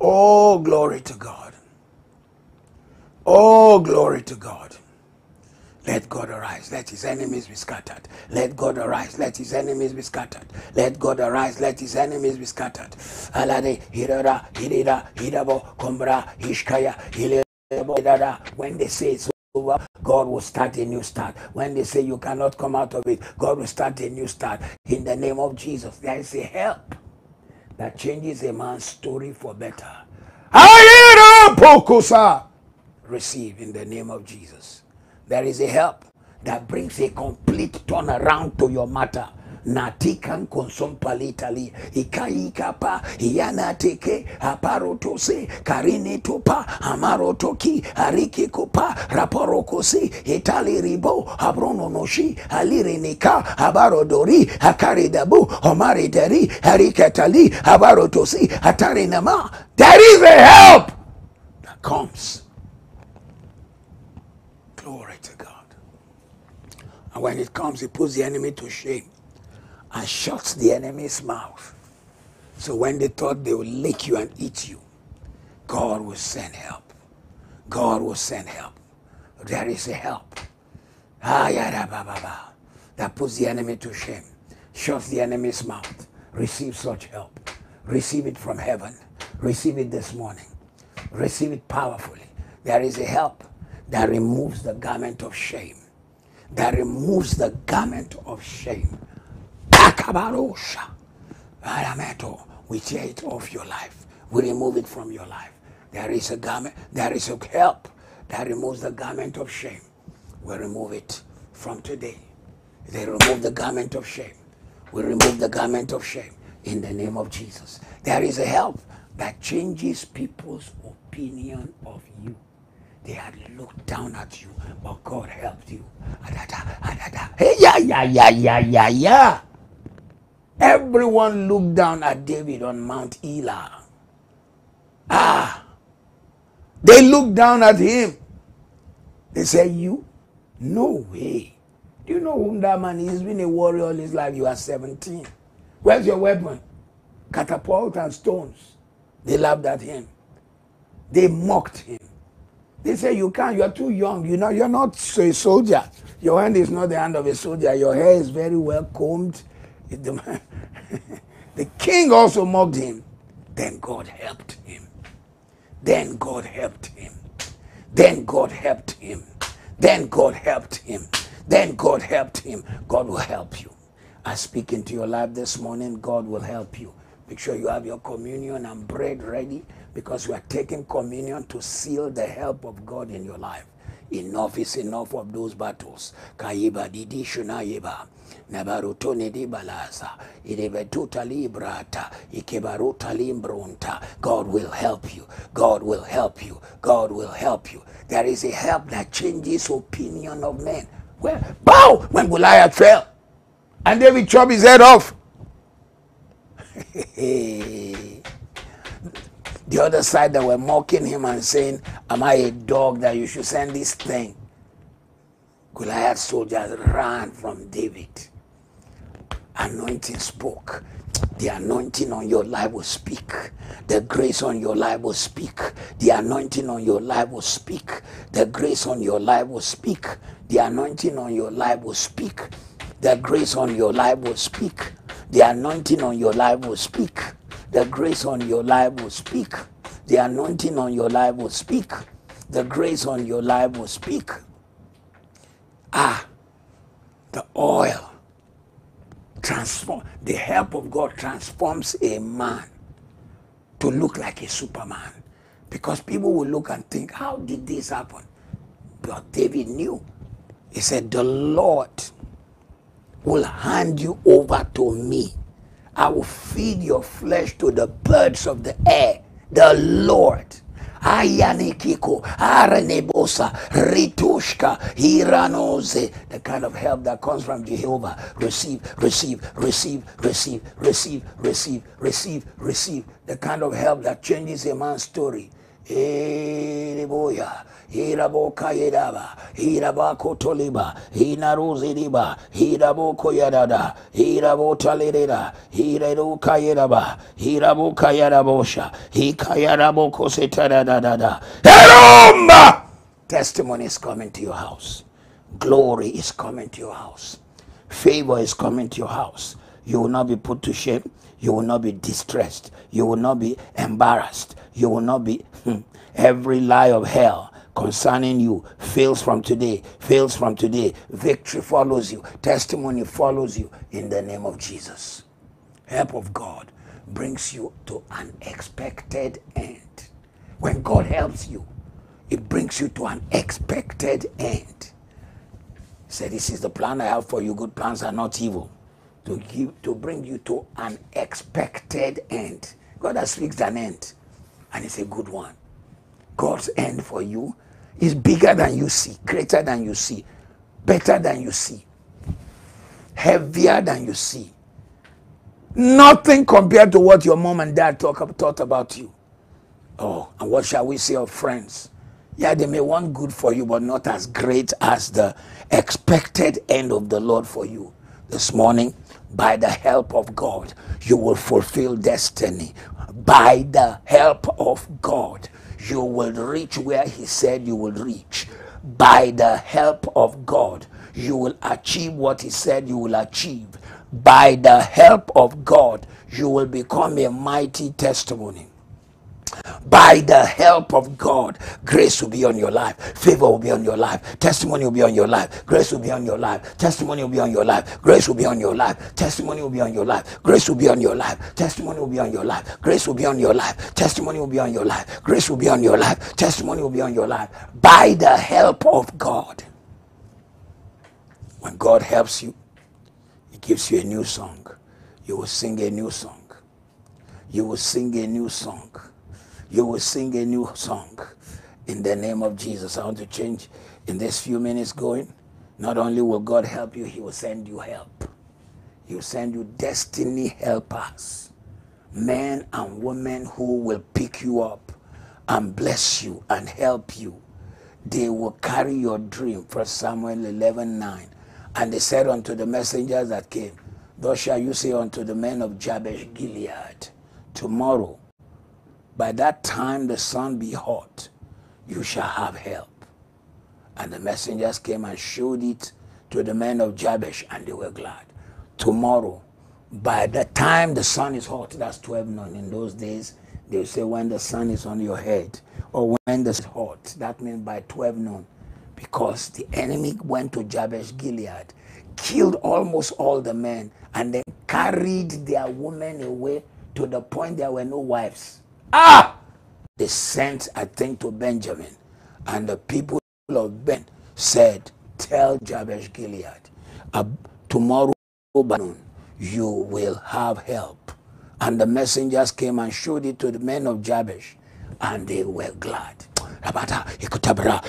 Oh, glory to God. Oh, glory to God. Let God arise, let his enemies be scattered. Let God arise, let his enemies be scattered. Let God arise, let his enemies be scattered. Alade, Hirada, Hirida, Hidabo, Kombra, Hishkaya, Hilebo. When they say so, God will start a new start. When they say you cannot come out of it, God will start a new start. In the name of Jesus, there is a help that changes a man's story for better. Receive in the name of Jesus. There is a help that brings a complete turnaround to your matter. Natikan konsompalitali ikaikapa iyanateke aparotose karine topa amarotoki arike kopa raporokose itali ribo abrononoshi alirenika abarodori hakaridabu homaridari harikatali abarotosi hatarinama. There is a help that comes. Glory to God. And when it comes, it puts the enemy to shame and shuts the enemy's mouth. So when they thought they would lick you and eat you, God will send help. God will send help. There is a help that puts the enemy to shame, shuts the enemy's mouth. Receive such help. Receive it from heaven. Receive it this morning. Receive it powerfully. There is a help that removes the garment of shame. That removes the garment of shame. We tear it off your life. We remove it from your life. There is a garment, there is a help that removes the garment of shame. We remove it from today. They remove the garment of shame. We remove the garment of shame in the name of Jesus. There is a help that changes people's opinion of you. They had looked down at you, but God helped you. Hey, yeah, yeah, yeah, yeah, yeah, yeah. Everyone looked down at David on Mount Elah. Ah, they looked down at him. They said, you? No way. Do you know whom that man is? He's been a warrior all his life. You are seventeen. Where's your weapon? Catapult and stones. They laughed at him. They mocked him. They said, you can't, you're too young. You know, you're not a soldier. Your hand is not the hand of a soldier. Your hair is very well combed. The king also mocked him. Then God helped him. Then God helped him. Then God helped him. Then God helped him. Then God helped him. God will help you. I speak into your life this morning. God will help you. Make sure you have your communion and bread ready, because we are taking communion to seal the help of God in your life. Enough is enough of those battles. Kaiba didi shunayiba. God will help you. God will help you. God will help you. There is a help that changes opinion of men. Well, bow when Goliath fell, and David chopped his head off. The other side that were mocking him and saying, am I a dog that you should send this thing? Goliath soldiers ran from David. Anointing spoke. The anointing on your life will speak. The grace on your life will speak. The anointing on your life will speak. The grace on your life will speak. The anointing on your life will speak. The grace on your life will speak. The anointing on your life will speak. The grace on your life will speak. The anointing on your life will speak. The grace on your life will speak. Ah, the oil transform. The help of God transforms a man to look like a superman, because people will look and think, how did this happen? But David knew. He said, the Lord will hand you over to me. I will feed your flesh to the birds of the air. The Lord. Ayanikiko, Aranebosa, Ritushka, Hiranoze. The kind of help that comes from Jehovah. Receive, receive, receive, receive, receive, receive, receive, receive. The kind of help that changes a man's story. Ereboya, Hiraboka Yedaba, Hirabako Toliba, Hinaruzidiba, Hiraboko Yadada, Hirabota Lereda, Hireruka Yedaba, Hirabuka Yadabosha, Hikayaraboko Setadada. Herumba! Testimony is coming to your house. Glory is coming to your house. Favor is coming to your house. You will not be put to shame. You will not be distressed. You will not be embarrassed. You will not be. Hmm, every lie of hell concerning you fails from today. Fails from today. Victory follows you. Testimony follows you in the name of Jesus. Help of God brings you to an expected end. When God helps you, it brings you to an expected end. He said, this is the plan I have for you. Good plans are not evil. To give, to bring you to an expected end. God has fixed an end, and it's a good one. God's end for you is bigger than you see, greater than you see, better than you see, heavier than you see. Nothing compared to what your mom and dad talk, thought about you. Oh, and what shall we say of friends? Yeah, they may want good for you, but not as great as the expected end of the Lord for you. This morning, by the help of God, you will fulfill destiny. By the help of God, you will reach where He said you will reach. By the help of God, you will achieve what He said you will achieve. By the help of God, you will become a mighty testimony. By the help of God, grace will be on your life, favor will be on your life, testimony will be on your life, grace will be on your life, testimony will be on your life, grace will be on your life, testimony will be on your life, grace will be on your life, testimony will be on your life, grace will be on your life, testimony will be on your life, grace will be on your life, testimony will be on your life. By the help of God. When God helps you, He gives you a new song. You will sing a new song. You will sing a new song. You will sing a new song in the name of Jesus. I want to change in this few minutes going. Not only will God help you, He will send you help. He will send you destiny helpers. Men and women who will pick you up and bless you and help you. They will carry your dream. First Samuel eleven nine. And they said unto the messengers that came, Thus shall you say unto the men of Jabesh Gilead, tomorrow, by that time the sun be hot, you shall have help. And the messengers came and showed it to the men of Jabesh, and they were glad. Tomorrow, by the time the sun is hot, that's twelve noon. In those days, they would say when the sun is on your head, or when the sun is hot, that means by twelve noon. Because the enemy went to Jabesh Gilead, killed almost all the men, and then carried their women away to the point there were no wives. Ah! They sent, I think, to Benjamin, and the people of Ben said, tell Jabesh Gilead, uh, tomorrow by noon you will have help. And the messengers came and showed it to the men of Jabesh, and they were glad. There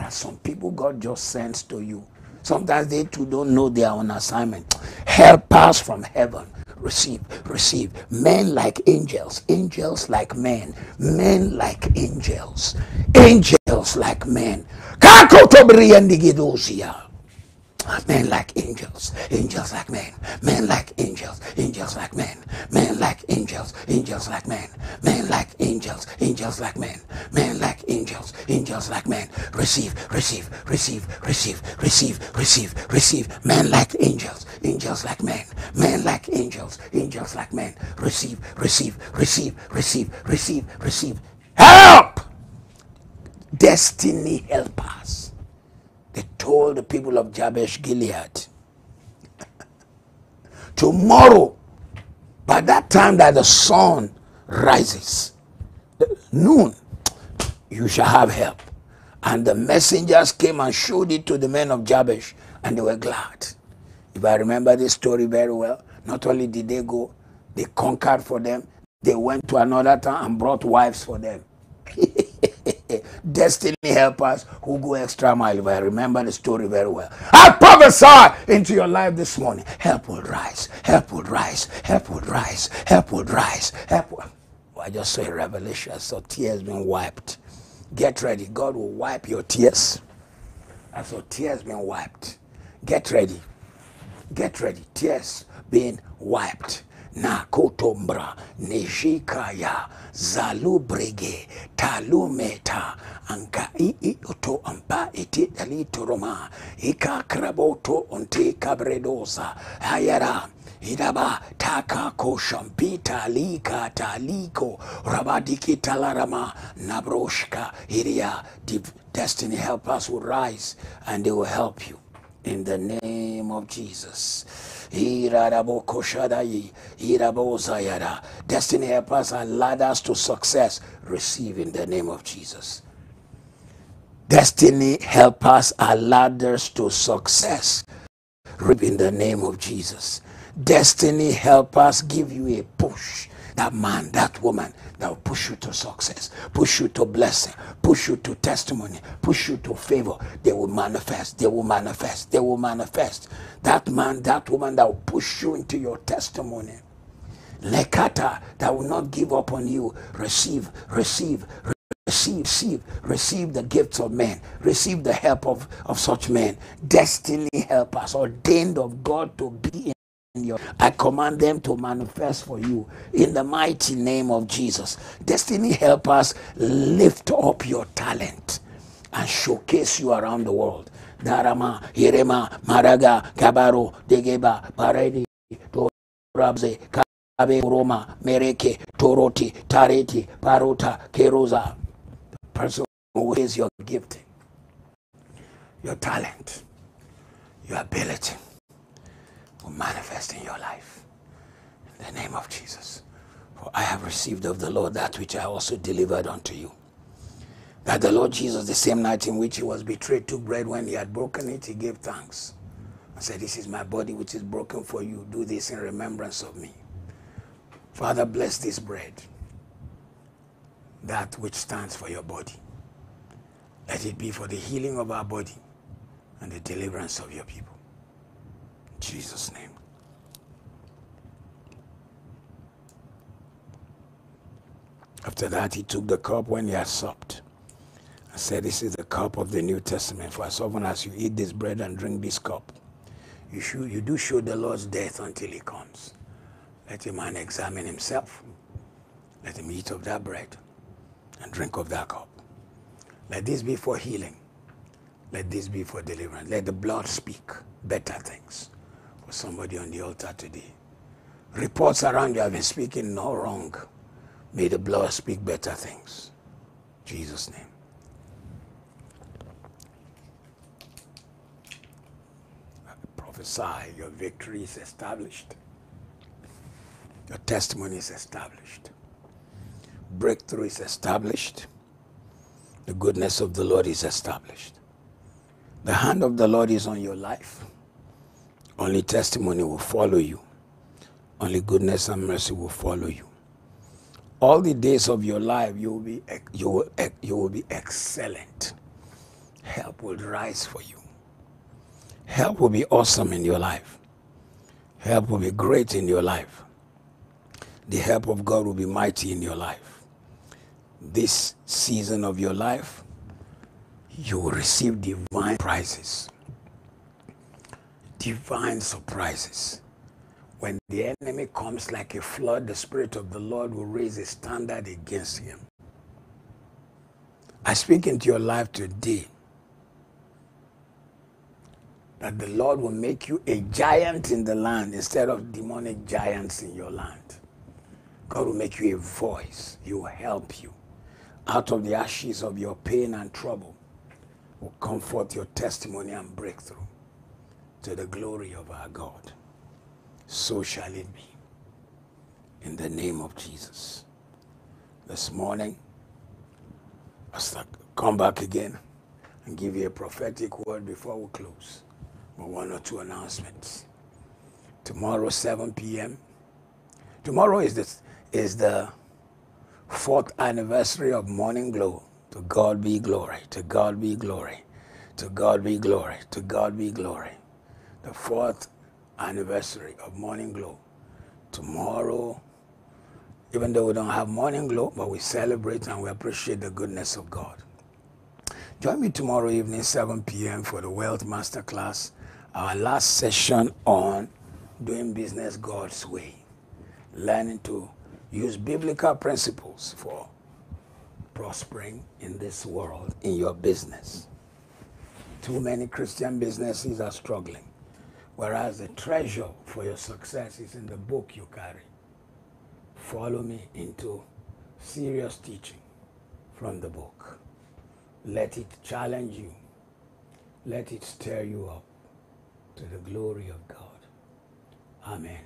are some people God just sends to you. Sometimes they too don't know they are on assignment. Help us from heaven. Receive, receive. Men like angels, angels like men, men like angels, angels like men. Men like angels, angels like men, men like angels, angels like men, men like angels, angels like men, men like angels, angels like men, men like angels, angels like men. Receive, receive, receive, receive, receive, receive, receive. Men like angels, angels like men, men like angels, angels like men. Receive, receive, receive, receive, receive, receive. Help! Destiny help us. They told the people of Jabesh Gilead, tomorrow, by that time that the sun rises, the noon, you shall have help. And the messengers came and showed it to the men of Jabesh, and they were glad. If I remember this story very well, not only did they go, they conquered for them, they went to another town and brought wives for them. Destiny helpers who go extra mile. If I remember the story very well, I prophesy into your life this morning. Help would rise. Help would rise. Help would rise. Help would rise. Help. Would... Oh, I just saw a revelation. So tears been wiped. Get ready. God will wipe your tears. I saw tears been wiped. Get ready. Get ready. Tears being wiped. Nakotombra, Nishikaya, Zalubrege, Talumeta, Anka ii oto ampa iti dalituroma, Ika kraboto onti cabredosa, Hayara, Idaba, Takako, Shampita, Lika, Taliko, Rabadiki Talarama, Nabroshka, Iria, destiny helpers will rise and they will help you. In the name of Jesus. Destiny help us and lead us to success. Receive in the name of Jesus. Destiny help us and lead us to success. Receive in the name of Jesus. Destiny help us give you a push. That man, that woman, that will push you to success, push you to blessing, push you to testimony, push you to favor. They will manifest, they will manifest, they will manifest. That man, that woman that will push you into your testimony. Lekata, that will not give up on you. Receive, receive, receive, receive, receive the gifts of men. Receive the help of, of such men. Destiny helpers, ordained of God to be in. I command them to manifest for you in the mighty name of Jesus. Destiny help us lift up your talent and showcase you around the world. Darama, Hirema, Maraga, Kabaro, Degeba, Baredi, Torabze, Kabe, Roma, Mereke, Toroti, Tareti, Parota, Kerosa. The person who is your gift, your talent, your ability. Manifest in your life in the name of Jesus. For I have received of the Lord that which I also delivered unto you, that the Lord Jesus, the same night in which he was betrayed, took bread. When he had broken it, he gave thanks and said, this is my body which is broken for you. Do this in remembrance of me. Father, bless this bread, that which stands for your body. Let it be for the healing of our body and the deliverance of your people. In Jesus' name. After that, he took the cup when he had supped and said, this is the cup of the New Testament. For as often as you eat this bread and drink this cup, You, show, you do show the Lord's death until he comes. Let a man examine himself. Let him eat of that bread and drink of that cup. Let this be for healing. Let this be for deliverance. Let the blood speak better things for somebody on the altar today. Reports around you have been speaking no wrong. May the blood speak better things. In Jesus' name. I prophesy your victory is established. Your testimony is established. Breakthrough is established. The goodness of the Lord is established. The hand of the Lord is on your life. Only testimony will follow you. Only goodness and mercy will follow you. All the days of your life, you will be, you will, you will be excellent. Help will rise for you. Help will be awesome in your life. Help will be great in your life. The help of God will be mighty in your life. This season of your life, you will receive divine prizes, divine surprises. When the enemy comes like a flood, the Spirit of the Lord will raise a standard against him. I speak into your life today that the Lord will make you a giant in the land instead of demonic giants in your land. God will make you a voice. He will help you. Out of the ashes of your pain and trouble will come forth your testimony and breakthrough to the glory of our God. So shall it be in the name of Jesus. This morning, I'll come back again and give you a prophetic word before we close. But one or two announcements. Tomorrow, seven p m Tomorrow is the, is the fourth anniversary of Morning Glow. To God be glory, to God be glory, to God be glory, to God be glory. The fourth anniversary of Morning Glow. Tomorrow, even though we don't have Morning Glow, but we celebrate and we appreciate the goodness of God. Join me tomorrow evening, seven p m for the Wealth Masterclass, our last session on doing business God's way, learning to use biblical principles for prospering in this world, in your business. Too many Christian businesses are struggling, whereas the treasure for your success is in the book you carry. Follow me into serious teaching from the book. Let it challenge you. Let it stir you up to the glory of God. Amen.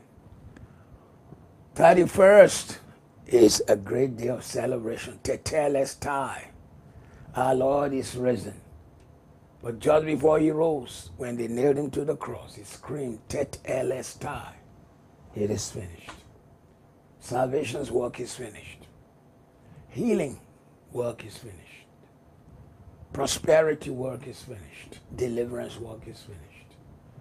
thirty-first is a great day of celebration. Tetelestai. Our Lord is risen. But just before he rose, when they nailed him to the cross, he screamed, Tetelestai. It is finished. Salvation's work is finished. Healing work is finished. Prosperity work is finished. Deliverance work is finished.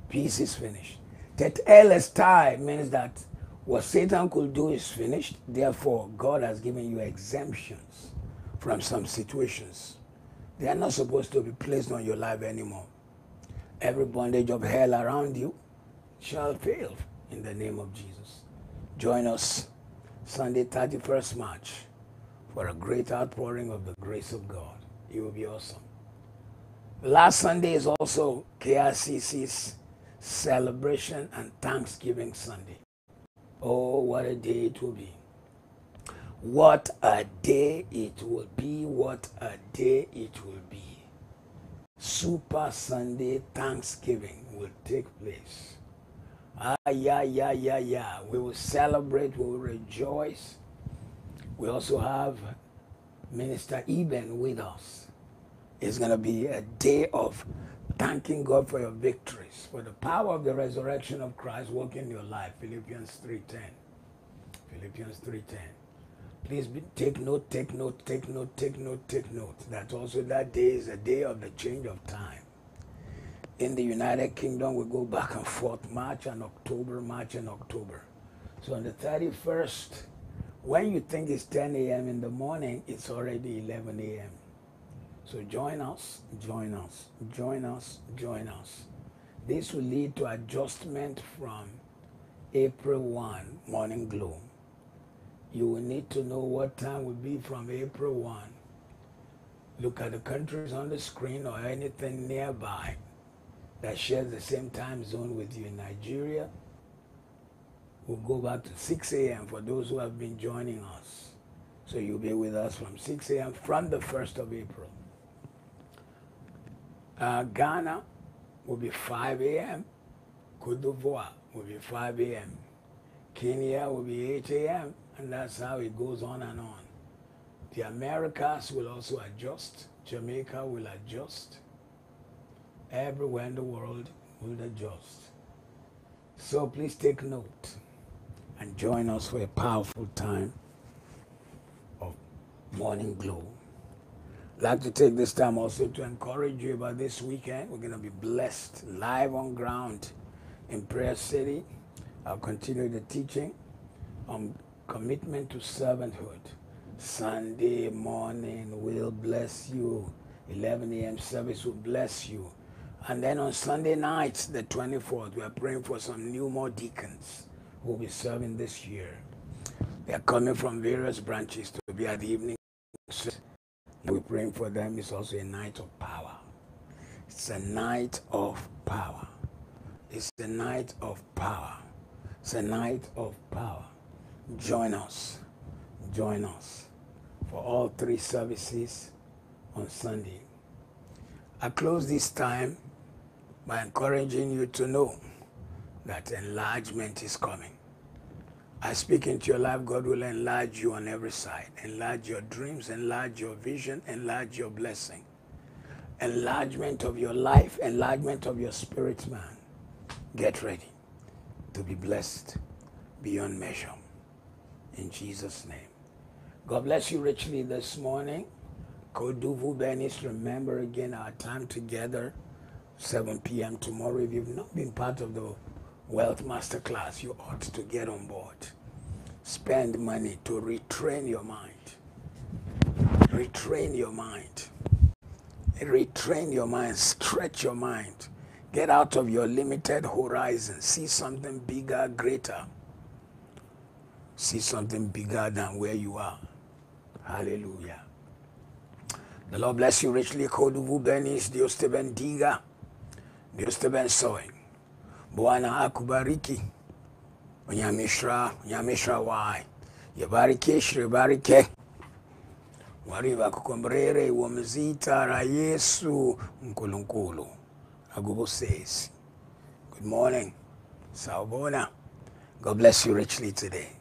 Peace is finished. Tetelestai means that what Satan could do is finished. Therefore, God has given you exemptions from some situations. They are not supposed to be placed on your life anymore. Every bondage of hell around you shall fail in the name of Jesus. Join us Sunday, thirty-first of March, for a great outpouring of the grace of God. It will be awesome. Last Sunday is also K I C C's Celebration and Thanksgiving Sunday. Oh, what a day it will be. What a day it will be, what a day it will be. Super Sunday Thanksgiving will take place. Ah, yeah, yeah, yeah, yeah. We will celebrate, we will rejoice. We also have Minister Eben with us. It's going to be a day of thanking God for your victories, for the power of the resurrection of Christ working in your life. Philippians three ten. Philippians three ten. Please be, take note, take note, take note, take note, take note. That also that day is a day of the change of time. In the United Kingdom, we go back and forth, March and October, March and October. So on the thirty-first, when you think it's ten a m in the morning, it's already eleven a m So join us, join us, join us, join us. This will lead to adjustment from April first, Morning Glow. You will need to know what time will be from April first. Look at the countries on the screen or anything nearby that shares the same time zone with you in Nigeria. We'll go back to six A M for those who have been joining us. So you'll be with us from six A M from the first of April. Uh, Ghana will be five A M Cote d'Ivoire will be five A M Kenya will be eight A M And that's how it goes on and on. The Americas will also adjust. Jamaica will adjust. Everywhere in the world will adjust. So please take note and join us for a powerful time of Morning Glow. I'd like to take this time also to encourage you about this weekend. We're going to be blessed live on ground in Prayer City. I'll continue the teaching on commitment to servanthood. Sunday morning will bless you. eleven A M service will bless you. And then on Sunday nights, the twenty-fourth, we are praying for some new more deacons who will be serving this year. They are coming from various branches to be at the evening. We're praying for them. It's also a night of power. It's a night of power. It's a night of power. It's a night of power. Join us. Join us for all three services on Sunday. I close this time by encouraging you to know that enlargement is coming. I speak into your life, God will enlarge you on every side. Enlarge your dreams, enlarge your vision, enlarge your blessing. Enlargement of your life, enlargement of your spirit, man. Get ready to be blessed beyond measure. In Jesus' name. God bless you richly this morning. Koduvu Benis, remember again our time together, seven P M tomorrow. If you've not been part of the Wealth Masterclass, you ought to get on board. Spend money to retrain your mind. Retrain your mind. Retrain your mind. Stretch your mind. Get out of your limited horizon. See something bigger, greater. See something bigger than where you are. Hallelujah. The Lord bless you richly. Koduvu Benis, Dios te bendiga. Dios te bensoe. Bwana akubariki. Unyamishra, unyamishra wai. Yabarike, shribarike. Wariva kukombrere, wamzita, ra Yesu, mkulunkulu. Agubo says. Good morning. Sawbona. God bless you richly today.